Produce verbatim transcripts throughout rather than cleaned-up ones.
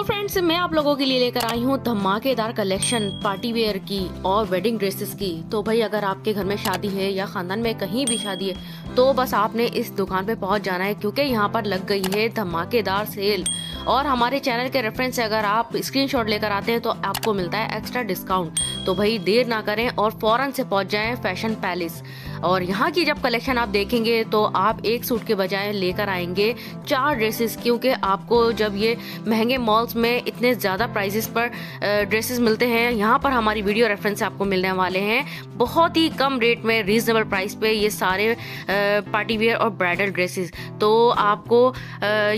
तो फ्रेंड्स मैं आप लोगों के लिए लेकर आई हूँ धमाकेदार कलेक्शन पार्टी वेयर की और वेडिंग ड्रेसेस की। तो भाई अगर आपके घर में शादी है या खानदान में कहीं भी शादी है तो बस आपने इस दुकान पे पहुँच जाना है, क्योंकि यहाँ पर लग गई है धमाकेदार सेल। और हमारे चैनल के रेफरेंस से अगर आप स्क्रीनशॉट लेकर आते हैं तो आपको मिलता है एक्स्ट्रा डिस्काउंट। तो भाई देर ना करें और फौरन से पहुँच जाएँ फैशन पैलेस। और यहाँ की जब कलेक्शन आप देखेंगे तो आप एक सूट के बजाय लेकर आएंगे चार ड्रेसेस, क्योंकि आपको जब ये महंगे मॉल्स में इतने ज़्यादा प्राइसेस पर ड्रेसेस मिलते हैं, यहाँ पर हमारी वीडियो रेफरेंस आपको मिलने वाले हैं बहुत ही कम रेट में, रीजनेबल प्राइस पे ये सारे पार्टी वेयर और ब्राइडल ड्रेसेस। तो आपको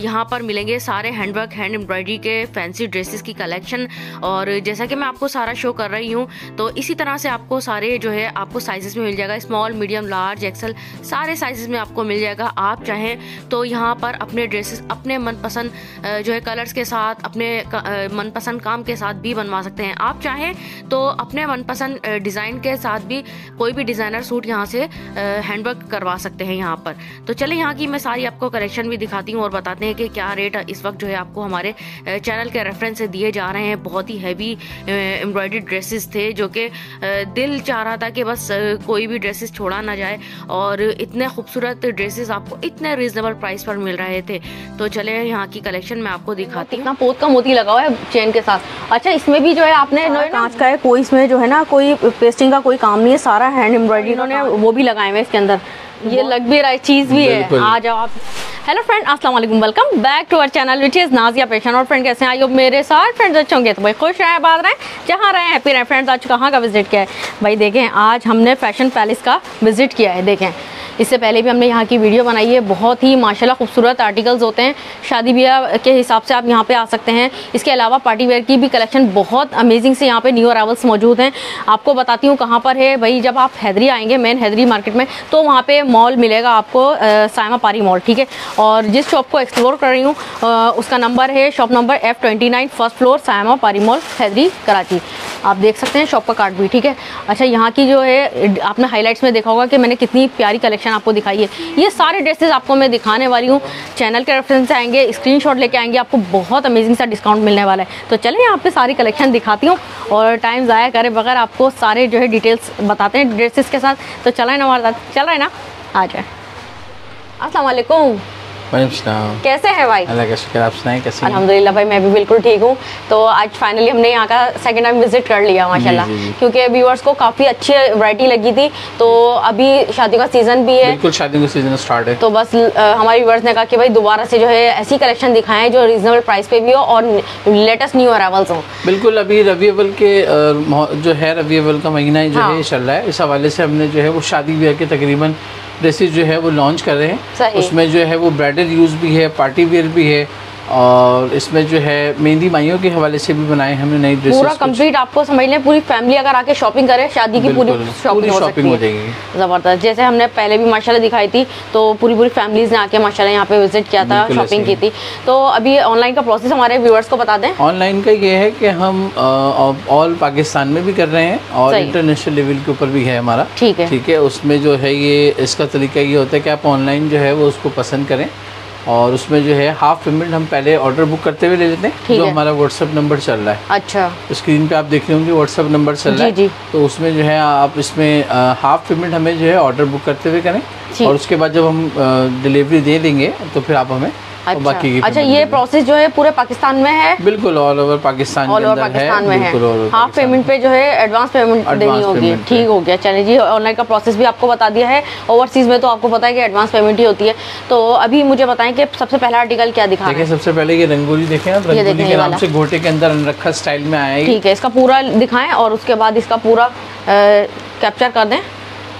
यहाँ पर मिलेंगे सारे हैंडवर्क हैंड एम्ब्रॉयडरी के फैंसी ड्रेसेस की कलेक्शन। और जैसा कि मैं आपको सारा शो कर रही हूँ तो इसी तरह से आपको सारे जो है आपको साइजेस में मिल जाएगा, स्मॉल मीडियम लार्ज एक्सल सारे साइजेस में आपको मिल जाएगा। आप चाहें तो यहाँ पर अपने ड्रेसेस अपने मनपसंद जो है कलर्स के साथ अपने मनपसंद काम के साथ भी बनवा सकते हैं। आप चाहें तो अपने मनपसंद डिज़ाइन के साथ भी कोई भी डिज़ाइनर सूट यहाँ से हैंडवर्क करवा सकते हैं यहाँ पर। तो चले यहाँ की मैं सारी आपको कलेक्शन भी दिखाती हूँ और बताते हैं कि क्या रेट इस वक्त जो है आपको हमारे चैनल के रेफरेंस से दिए जा रहे हैं। बहुत ही हैवी एम्ब्रॉयडरी ड्रेसेस थे जो कि दिल चाह रहा था कि बस कोई भी ड्रेसेस छोड़ा ना जाए, और इतने खूबसूरत ड्रेसेस आपको इतने रीजनेबल प्राइस पर मिल रहे थे। तो चले यहाँ की कलेक्शन मैं आपको दिखाती हूँ। पोत का मोती लगा हुआ है चेन के साथ। अच्छा इसमें भी जो है आपने कांच का है, कोई इसमें जो है ना कोई पेस्टिंग का कोई काम नहीं है, सारा हैंड एम्ब्रॉयडरी इन्होंने वो भी लगाए हुए इसके अंदर। ये लग भी रहा है, चीज़ भी है। आ जाओ आप। हेलो फ्रेंड, अस्सलाम वालेकुम, welcome back to our channel which is Nazia fashion. और फ्रेंड कैसे हैं आइयो मेरे साथ फ्रेंड्स अच्छे होंगे तो भाई खुश रहें, आबाद रहें, जहाँ रहें हैप्पी रहें। फ्रेंड्स आज कहाँ का विजिट किया है भाई? देखें आज हमने फैशन पैलेस का विजिट किया है। देखें इससे पहले भी हमने यहाँ की वीडियो बनाई है। बहुत ही माशाल्लाह खूबसूरत आर्टिकल्स होते हैं, शादी ब्याह के हिसाब से आप यहाँ पे आ सकते हैं। इसके अलावा पार्टी वेयर की भी कलेक्शन बहुत अमेजिंग से यहाँ पे न्यू अरावल्स मौजूद हैं। आपको बताती हूँ कहाँ पर है भाई। जब आप हैदरी आएंगे मेन हैदरी मार्केट में तो वहाँ पर मॉल मिलेगा आपको, सायमा पारी मॉल, ठीक है। और जिस शॉप को एक्सप्लोर कर रही हूँ उसका नंबर है shop number F twenty nine first floor Saima Pari mall Hydari Karachi. आप देख सकते हैं शॉप का कार्ड भी, ठीक है। अच्छा यहाँ की जो है आपने हाईलाइट्स में देखा होगा कि मैंने कितनी प्यारी कलेक्शन आपको दिखाई है। ये सारे ड्रेसेस आपको मैं दिखाने वाली हूँ। चैनल के रेफरेंस से आएंगे, स्क्रीनशॉट लेके आएंगे, आपको बहुत अमेजिंग सा डिस्काउंट मिलने वाला है। तो चलिए यहाँ पे सारी कलेक्शन दिखाती हूँ और टाइम ज़ाया करे बगैर आपको सारे जो है डिटेल्स बताते हैं ड्रेसेस के साथ। तो चला है ना हमारे साथ, चल रहा है ना, आ जाए। अस्सलाम वालेकुम, कैसे है भाई? अल्लाह का शुक्र, आप सुनाएं कैसे? अल्हम्दुलिल्लाह भाई मैं भी बिल्कुल ठीक हूँ। तो आज फाइनली हमने यहाँ का सेकंड टाइम विजिट कर लिया माशाल्लाह, क्योंकि व्यूअर्स को काफ़ी अच्छी वैरायटी लगी थी। तो अभी शादी का सीज़न भी है, बिल्कुल शादी का सीज़न स्टार्ट है। तो बस हमारे व्यूअर्स ने कहा कि भाई दोबारा से जो है ऐसी कलेक्शन दिखाएँ जो रीजनेबल प्राइस पे भी हो और लेटेस्ट न्यू अरावल्स हों। बिल्कुल अभी रबीउल के जो है रबीउल का महीना जो है चल रहा है, इस हवाले से हमने जो है वो शादी ब्याह के तकरीबन ड्रेसेस जो है वो लॉन्च कर रहे हैं। उसमें जो है वो ब्राइडल यूज़ भी है, पार्टी वेयर भी है, और इसमें जो है मेहंदी माइयों के हवाले से भी बनाए हमने नई ड्रेसेस। पूरा कंप्लीट आपको समझ लें, पूरी फैमिली अगर आके शॉपिंग करे शादी की पूरी शॉपिंग हो सकती है। ज़बरदस्त, जैसे हमने पहले भी माशाल्लाह दिखाई थी तो पूरी पूरी फैमिलीज ने आके माशाल्लाह यहाँ पे विजिट किया था, शॉपिंग की थी। तो अभी ऑनलाइन का प्रोसेस हमारे व्यूअर्स को बता दें। ऑनलाइन का ये है कि हम ऑल पाकिस्तान में भी कर रहे हैं और इंटरनेशनल लेवल के ऊपर भी है हमारा, ठीक है ठीक है। उसमें जो है ये इसका तरीका ये होता है कि आप ऑनलाइन जो है वो उसको पसंद करें और उसमें जो है हाफ पेमेंट हम पहले ऑर्डर बुक करते हुए ले लेते हैं। जो हमारा व्हाट्सअप नंबर चल रहा है, अच्छा स्क्रीन पे आप देख रहे होंगे व्हाट्सअप नंबर चल रहा है, तो उसमें जो है आप इसमें हाफ पेमेंट हमें जो है ऑर्डर बुक करते हुए करें और उसके बाद जब हम डिलीवरी दे देंगे तो फिर आप हमें अच्छा, बाकी अच्छा ये प्रोसेस जो है पूरे पाकिस्तान में है। बिल्कुल all over Pakistan all over Pakistan में है। हाफ पेमेंट पे जो है एडवांस पेमेंट देनी होगी, ठीक हो गया। चलिए जी ऑनलाइन का प्रोसेस भी आपको बता दिया है। ओवरसीज में तो आपको पता है कि एडवांस पेमेंट ही होती है। तो अभी मुझे बताएं कि सबसे पहला आर्टिकल क्या दिखा रहे हैं। सबसे पहले ये रंगोली देखें, रंगोली के नाम से घोटे के अंदर अनरखा स्टाइल में आया है, ठीक है। इसका पूरा दिखाएं और उसके बाद इसका पूरा कैप्चर कर दें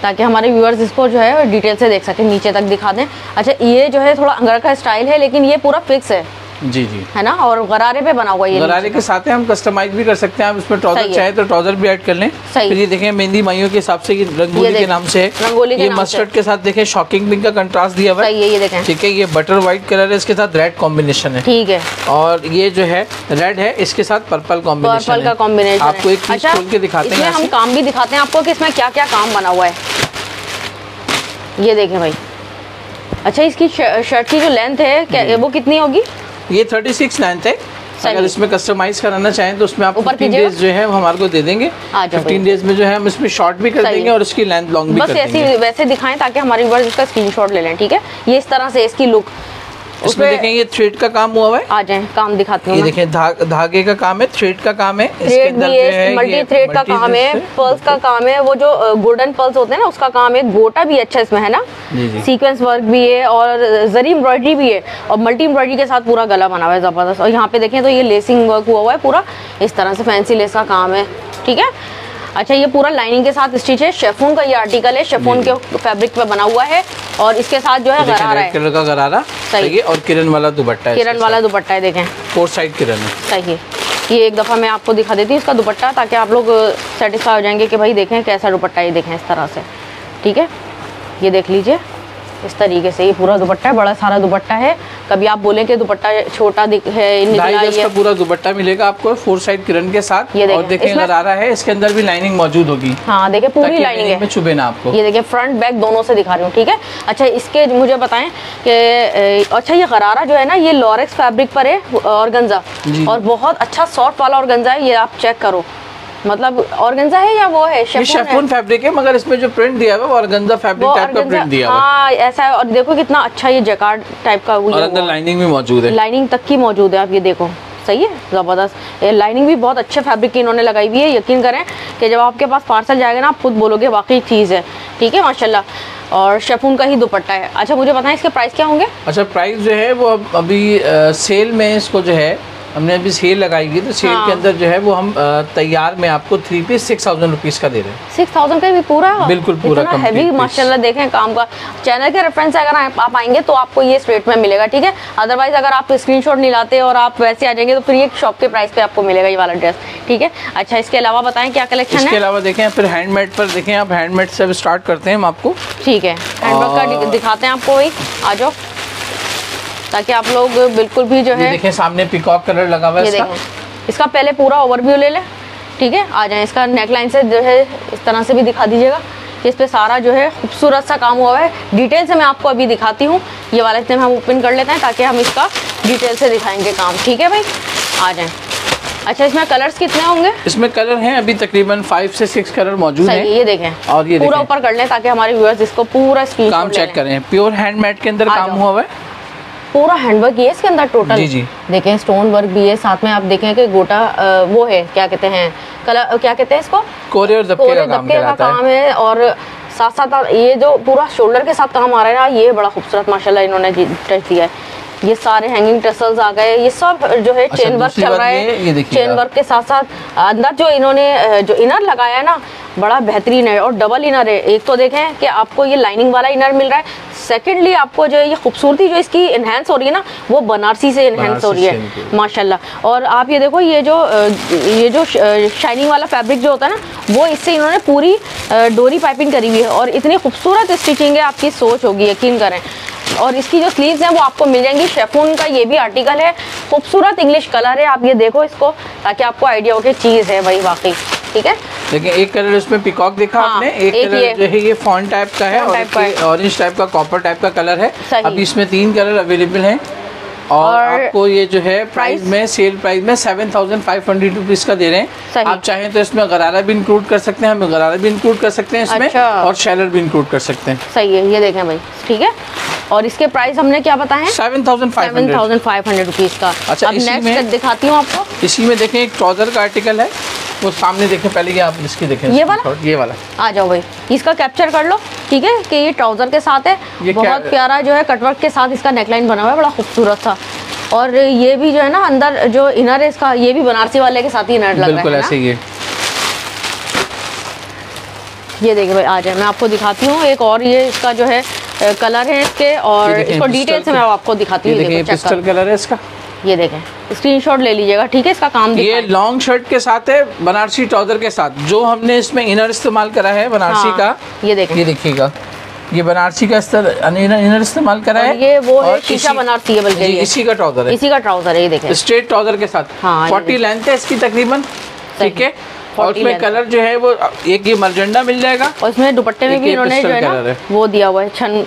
ताकि हमारे व्यूअर्स इसको जो है डिटेल से देख सकें, नीचे तक दिखा दें। अच्छा ये जो है थोड़ा अंगरखा स्टाइल है लेकिन ये पूरा फिक्स है, जी जी है ना, और गरारे पे बना हुआ है। गरारे के साथ हम कस्टमाइज भी कर सकते हैं, आप इसमें ट्राउजर चाहे तो ट्राउजर भी ऐड कर लें। फिर ये देखें मेहंदी माइयों के हिसाब से रंगोली के नाम से रंगोली के मस्टर्ड के साथ देखें शॉकिंग पिंक का कंट्रास्ट दिया हुआ है, ठीक है। ये बटर व्हाइट कलर है, इसके साथ रेड कॉम्बिनेशन है, ठीक है। और ये जो है रेड है इसके साथ पर्पल कॉम्बिनेशन का कॉम्बिनेशन आपको एक चीज खोल के दिखाते हैं। हम काम भी दिखाते हैं आपको कि इसमें क्या क्या काम बना हुआ है। ये देखें भाई, अच्छा इसकी शर्ट की जो लेंथ है वो कितनी होगी? ये थर्टी सिक्स लेंथ है अगर इसमें कस्टमाइज कराना चाहें तो उसमें आप फिफ्टीन डेज जो है हमारे को दे देंगे। फिफ्टीन डेज में जो है हम इसमें शॉर्ट भी कर देंगे और इसकी लेंथ लॉन्ग भी कर देंगे। बस ऐसे वैसे दिखाएं ताकि हमारे व्यूअर्स इसका स्क्रीनशॉट ले लें, ठीक है। ये इस तरह से इसकी लुक, इसमें देखें ये थ्रेड का काम हुआ हुआ है। आ जाए काम दिखाते हैं। ये देखें धागे धा, का काम है, थ्रेड का काम है, थ्रेड भी है, मल्टी थ्रेड का काम है, पर्ल्स का काम है, वो जो गोल्डन पर्ल्स होते हैं ना उसका काम है, गोटा भी अच्छा इसमें है ना, सीक्वेंस वर्क भी है और जरी एम्ब्रॉयडरी भी है और मल्टी एम्ब्रॉयडरी के साथ पूरा गला बना हुआ है जबरदस्त। और यहाँ पे देखें तो ये लेसिंग वर्क हुआ हुआ है पूरा, इस तरह से फैंसी लेस का काम है, ठीक है। अच्छा ये पूरा लाइनिंग के साथ स्टिच है, शेफोन का ये आर्टिकल है, शेफोन के फैब्रिक पे बना हुआ है और इसके साथ जो है गरारा है, कलर का गरारा सही है और किरण वाला दुपट्टा है, किरण वाला दुपट्टा है, देखें फोर साइड किरण है, सही है। ये एक दफ़ा मैं आपको दिखा देती हूँ इसका दुपट्टा ताकि आप लोग सेटिस्फाई हो जाएंगे कि भाई देखें कैसा दुपट्टा है, देखें इस तरह से, ठीक है। ये देख लीजिए इस तरीके से ये पूरा दुपट्टा है, बड़ा सारा दुपट्टा है। कभी आप बोलें कि दुपट्टा छोटा है, इसका पूरा दुपट्टा मिलेगा आपको फोर साइड किरण के साथ। ये और देखें गरारा है, इसके अंदर भी लाइनिंग मौजूद होगी। हाँ देखिए पूरी लाइनिंग है, चुभे ना आपको। ये देखिए फ्रंट बैक दोनों से दिखा रही हूँ, ठीक है। अच्छा इसके मुझे बताएं कि अच्छा ये गरारा जो है ना ये लॉरेक्स फैब्रिक पर है ऑर्गेन्जा और बहुत अच्छा सॉफ्ट वाला ऑर्गेन्जा है, ये आप चेक करो। मतलब ऑर्गेन्जा है या वो है शेफोन, शेफोन है। फैब्रिक है मगर इसमें जो प्रिंट दिया हुआ है वो ऑर्गेन्जा फैब्रिक टाइप का प्रिंट दिया हुआ है। हाँ ऐसा है और देखो कितना अच्छा ये जैकार्ड टाइप का और अंदर लाइनिंग भी मौजूद है, लाइनिंग तक की मौजूद है, आप ये देखो सही है ज़बरदस्त। लाइनिंग भी बहुत अच्छे फैब्रिक की इन्होंने लगाई हुई है, यकीन करें कि जब आपके पास पार्सल जाएगा ना आप खुद बोलोगे वाकई चीज़ है, ठीक है माशाल्लाह। और शेफोन का ही दुपट्टा है। अच्छा मुझे बताएं इसके प्राइस क्या होंगे। अच्छा प्राइस जो है वो अभी सेल में इसको जो है हमने अभी सेल लगाई हुई तो सेल हाँ। के अंदर जो है वो हम तैयार में आपको three piece six thousand rupees का दे रहे हैं। सिक्स थाउजेंड का भी पूरा बिल्कुल पूरा हैवी माशाल्लाह। देखें काम का चैनल के रेफरेंस से अगर आ, आप आएंगे तो आपको ये रेट में मिलेगा, ठीक है। अदरवाइज अगर आप स्क्रीनशॉट नहीं लाते और आप वैसे आ जाएंगे तो फिर ये शॉप के प्राइस पे आपको मिलेगा ये वाला ड्रेस, ठीक है। अच्छा इसके अलावा बताएं क्या कलेक्शन है। इसके अलावा देखें फिर हैंडमेड पर देखें, आप हैंडमेड से स्टार्ट करते हैं हम आपको, ठीक है। हैंडवर्क का दिखाते हैं आपको, एक आ जाओ ताकि आप लोग बिल्कुल भी जो है। देखिए सामने पिकॉक कलर लगा हुआ है इसका। इसका पहले पूरा ओवरव्यू ले लें, ठीक है। आ जाए इसका नेकलाइन से जो है इस तरह से भी दिखा दीजिएगा। इस पे सारा जो है खूबसूरत सा काम हुआ है, डिटेल से मैं आपको अभी दिखाती हूँ। ये वाला इतने में हम ओपन कर लेते हैं ताकि हम इसका डिटेल से दिखाएंगे काम, ठीक है भाई आ जाए। अच्छा इसमें कलर्स कितने होंगे। इसमें कलर हैं अभी तकरीबन फाइव से सिक्स कलर मौजूद हैं। ये देखें और ये पूरा ऊपर कर लें ताकि हमारे व्यूअर्स इसको पूरा काम चेक करें। प्योर हैंडमेड के अंदर काम हुआ है, पूरा हैंडवर्क है इसके अंदर टोटल। जी जी देखें स्टोन वर्क भी है, साथ में आप देखें कि गोटा आ, वो है क्या कहते हैं कलर क्या कहते हैं इसको, कोरे और दबके का काम, का काम है।, है और साथ साथ ये जो पूरा शोल्डर के साथ काम आ रहा है ना ये बड़ा खूबसूरत माशाल्लाह इन्होंने टच दिया है। ये सारे हैंगिंग टसल्स आ गए, ये सब जो है चेन वर्क चल रहा है। चेन वर्क के साथ साथ अंदर जो इन्होंने जो इनर लगाया है ना बड़ा बेहतरीन है और डबल इनर है। एक तो देखें कि आपको ये लाइनिंग वाला इनर मिल रहा है, सेकेंडली आपको जो है ये खूबसूरती जो इसकी इन्हेंस हो रही है ना वो बनारसी से इन्हेंस हो रही है माशाल्लाह। और आप ये देखो ये जो ये जो शाइनिंग वाला फैब्रिक जो होता है ना वो इससे इन्होंने पूरी डोरी पाइपिंग करी हुई है और इतनी खूबसूरत स्टिचिंग है आपकी सोच होगी, यकीन करें। और इसकी जो स्लीव्स हैं वो आपको मिल जाएंगी, शेफोन का ये भी आर्टिकल है, खूबसूरत इंग्लिश कलर है, आप ये देखो इसको ताकि आपको आइडिया हो कि चीज़ है भाई वाकई, ठीक है। लेकिन एक कलर इसमें पिकॉक देखा हाँ, आपने, एक, एक कलर जो है ये फॉन टाइप का है और ऑरेंज टाइप का कॉपर टाइप का कलर है। अभी इसमें तीन कलर अवेलेबल हैं और, और आपको ये जो है प्राइस में सेल प्राइस में seven thousand five hundred rupees का दे रहे हैं। आप चाहें तो इसमें गरारा भी इंक्लूड कर सकते हैं, हम गरारा भी इंक्लूड कर सकते हैं इसमें अच्छा। और शैलर भी इंक्लूड कर सकते हैं, सही है। ये देखें भाई ठीक है और इसके प्राइस हमने क्या बताया seven thousand seven thousand five hundred rupees का। अच्छा नेक्स्ट दिखाती हूँ आपको, इसी में देखें एक ट्राउजर का आर्टिकल है वो सामने देखें, पहले ये आप इसकी देखें ये वाला ये वाला आ जाओ भाई इसका कैप्चर कर लो, ठीक है कि ये ट्राउजर के साथ है, बहुत प्यारा जो है कटवर्क के साथ इसका नेकलाइन बना हुआ है बड़ा खूबसूरत सा। और ये भी जो है ना अंदर जो इनर है इसका ये भी बनारसी वाले के साथ ही इनर लग रहा है बिल्कुल ऐसे ही है। ये देखिए भाई आ जाए मैं आपको दिखाती हूँ एक और, ये इसका जो है कलर है इसके और इसको डिटेल से मैं आपको दिखाती हूँ। पिस्टल कलर है इसका, ये देखें स्क्रीनशॉट ले लीजिएगा, ठीक है। इसका काम ये लॉन्ग शर्ट के साथ है, बनारसी ट्राउजर के साथ, जो हमने इसमें इनर इस्तेमाल करा है बनारसी हाँ, का ये देखें ये देखिएगा ये बनारसी का इनर इस्तेमाल करा है, ये वो है शीशा बनारसी है बल्कि इसी का ट्राउजर है, इसी का ट्राउजर है ये देखें स्ट्रेट ट्राउजर के साथ। फोर्टी लेंथ है इसकी तकरीबन, ठीक है। और उसमें कलर जो है वो एक ये मर्जेंडा मिल जाएगा और इसमें दुपट्टे में भी इन्होंने जो है ना वो दिया हुआ है, छन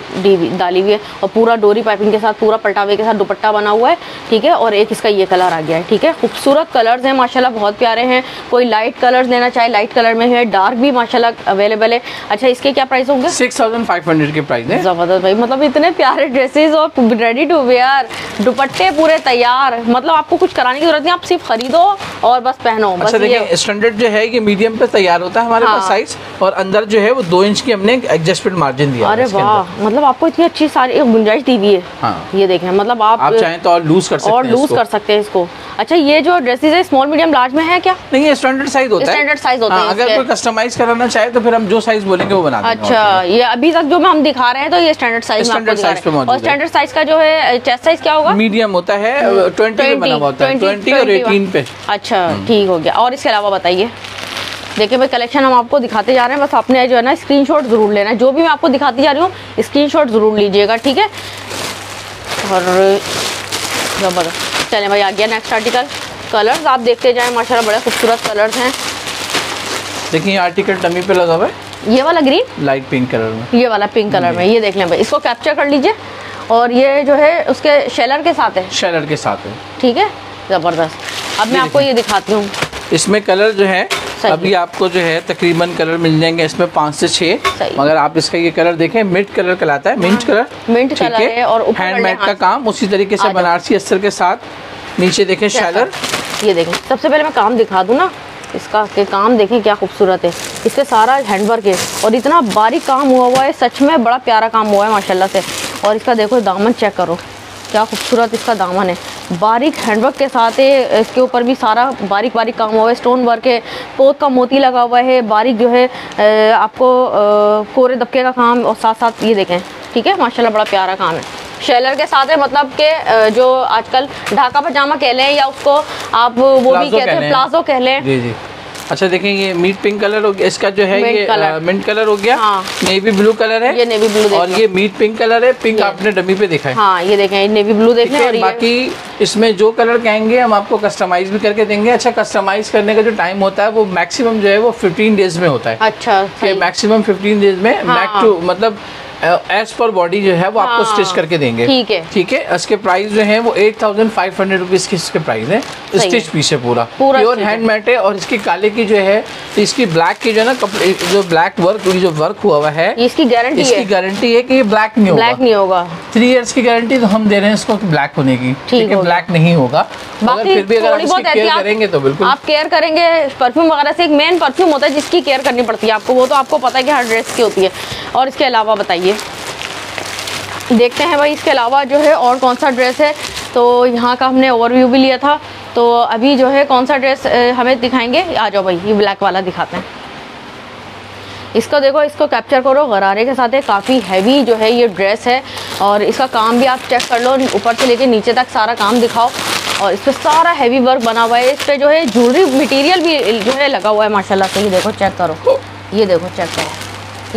डाली हुई है और पूरा डोरी पाइपिंग के साथ पूरा पटावे के साथ दुपट्टा बना हुआ है, ठीक है। और एक इसका ये कलर आ गया है, ठीक है। खूबसूरत कलर्स हैं माशाल्लाह, बहुत प्यारे हैं। कोई लाइट कलर्स लेना चाहे लाइट कलर में है, डार्क भी माशाल्लाह अवेलेबल है। अच्छा, इसके क्या प्राइस होंगे? सिक्स थाउजेंड फाइव हंड्रेड के प्राइस है। जबरदस्त भाई, मतलब इतने प्यारे ड्रेसेज और रेडी टू वेयर, दुपट्टे पूरे तैयार, मतलब आपको कुछ कराने की जरूरत नहीं, आप सिर्फ खरीदो और बस पहनो। बस ये स्टैंडर्ड जो है कि मीडियम पे तैयार होता है हमारे पास साइज, और अंदर जो है वो दो इंच की हमने एडजस्टमेंट मार्जिन दिया। अरे वाह, मतलब आपको इतनी अच्छी सारी गुंजाइश दी हुई है। हाँ। ये देखें, मतलब आप, आप चाहें तो और लूज कर सकते हैं, और लूज कर सकते हैं इसको। अच्छा, ये जो ड्रेसेस है स्मॉल मीडियम लार्ज में है क्या? नहीं, ये स्टैंडर्ड साइज होता है, स्टैंडर्ड साइज होता है। अगर कोई कस्टमाइज कराना चाहे तो फिर हम जो साइज बोलेंगे वो बना देंगे। अच्छा, ये अभी तक जो हम दिखा रहे हैं तो ये स्टैंडर्ड साइज में आपको दिखा रहे हैं। और स्टैंडर्ड साइज का जो है चेस्ट साइज क्या होगा? मीडियम होता है, ट्वेंटी पे बना होता है, ट्वेंटी और एटीन पे। अच्छा, ठीक हो गया। और इसके अलावा बताइए, देखिए भाई कलेक्शन हम आपको दिखाते जा रहे हैं, बस आपने जो है ना स्क्रीनशॉट जरूर लेना है, जो भी मैं आपको दिखाती जा रही हूँ स्क्रीनशॉट जरूर लीजिएगा, ठीक है। और जबरदस्त, चलें भाई आ गया नेक्स्ट आर्टिकल। कलर्स आप देखते जाएं, माशाल्लाह बड़े खूबसूरत कलर्स हैं। देखिए ये आर्टिकल डमी पे लगा हुआ है, ये वाला ग्रीन लाइट पिंक कलर में, ये वाला पिंक कलर में, ये देख लें भाई, इसको कैप्चर कर लीजिए। और ये जो है उसके शेलर के साथ है, शेलर के साथ है, ठीक है। ज़बरदस्त, अब मैं आपको ये दिखाती हूँ। इसमें कलर जो है अभी आपको जो है तकरीबन कलर मिल जाएंगे इसमें पाँच से छः, मगर आप इसका ये कलर देखें, मिंट कलर कहलाता है, मिंट कलर, मिंट कलर है। और हैंडमेड का काम, उसी तरीके से बनारसी अस्तर के साथ। नीचे देखें शैलर, ये देखें। सबसे पहले मैं काम दिखा दूँ ना इसका, के काम देखें क्या खूबसूरत है, इसके सारा हैंडवर्क है और इतना बारीक काम हुआ हुआ है, सच में बड़ा प्यारा काम हुआ है माशाल्लाह से। और इसका देखो दामन चेक करो, क्या खूबसूरत इसका दामन है, बारीक हैंडवर्क के साथ है, इसके ऊपर भी सारा बारीक बारीक काम हुआ है, स्टोन वर्क है, पोत का मोती लगा हुआ है, बारीक जो है आपको कोरे दबके का काम, और साथ साथ ये देखें, ठीक है माशाल्लाह बड़ा प्यारा काम है। शेलर के साथ है, मतलब के जो आजकल ढाका पजामा कह लें या उसको आप वो भी कहते हैं, प्लाजो कह लें, जी जी। अच्छा देखें ये मीट पिंक कलर हो गया, इसका जो है मिंट ये कलर। आ, मिंट कलर हो गया। हाँ। नेवी ब्लू कलर है, ये नेवी ब्लू, और ये मीट पिंक कलर है, पिंक आपने डमी पे देखा है। हाँ, ये देखें नेवी ब्लू देखें, और बाकी इसमें जो कलर कहेंगे हम आपको कस्टमाइज भी करके देंगे। अच्छा, कस्टमाइज करने का जो टाइम होता है वो मैक्सिमम जो है वो फिफ्टीन डेज में होता है। अच्छा, मैक्सिमम फिफ्टीन डेज में मैक टू मतलब एज पर बॉडी जो है वो आपको स्टिच करके देंगे, ठीक है, ठीक है। इसके प्राइस जो है वो eight thousand five hundred rupees की इसके प्राइस है, स्टिच पीस है पूरा, प्योर हैंडमेड है। और इसकी काले की जो है, इसकी ब्लैक की जो है ना कपड़े जो ब्लैक वर्क जो वर्क हुआ हुआ है, इसकी गारंटी इसकी गारंटी है कि ये ब्लैक नहीं होगा, ब्लैक नहीं होगा। थ्री इयर्स की गारंटी तो हम दे रहे हैं इसको कि ब्लैक होने की, ठीक है, ब्लैक नहीं होगा। बाकी फिर भी अगर आप केयर करेंगे तो बिल्कुल आप केयर करेंगे, परफ्यूम वगैरह से एक मेन परफ्यूम होता है जिसकी केयर करनी पड़ती है आपको, वो तो आपको पता है कि हर ड्रेस की होती है। और इसके अलावा बताइए, देखते हैं भाई इसके अलावा जो है और कौन सा ड्रेस है, तो यहाँ का हमने ओवरव्यू भी लिया था, तो अभी जो है कौन सा ड्रेस हमें दिखाएंगे? आ जाओ भाई, ये ब्लैक वाला दिखाते हैं। इसको देखो, इसको कैप्चर करो, गरारे के साथ है, काफ़ी हैवी जो है ये ड्रेस है, और इसका काम भी आप चेक कर लो, ऊपर से लेके नीचे तक सारा काम दिखाओ, और इस पर सारा हैवी वर्क बना हुआ है, इस पर जो है ज्वेलरी मटीरियल भी जो है लगा हुआ है माशाल्लाह से। ये देखो चेक करो, ये देखो चेक करो,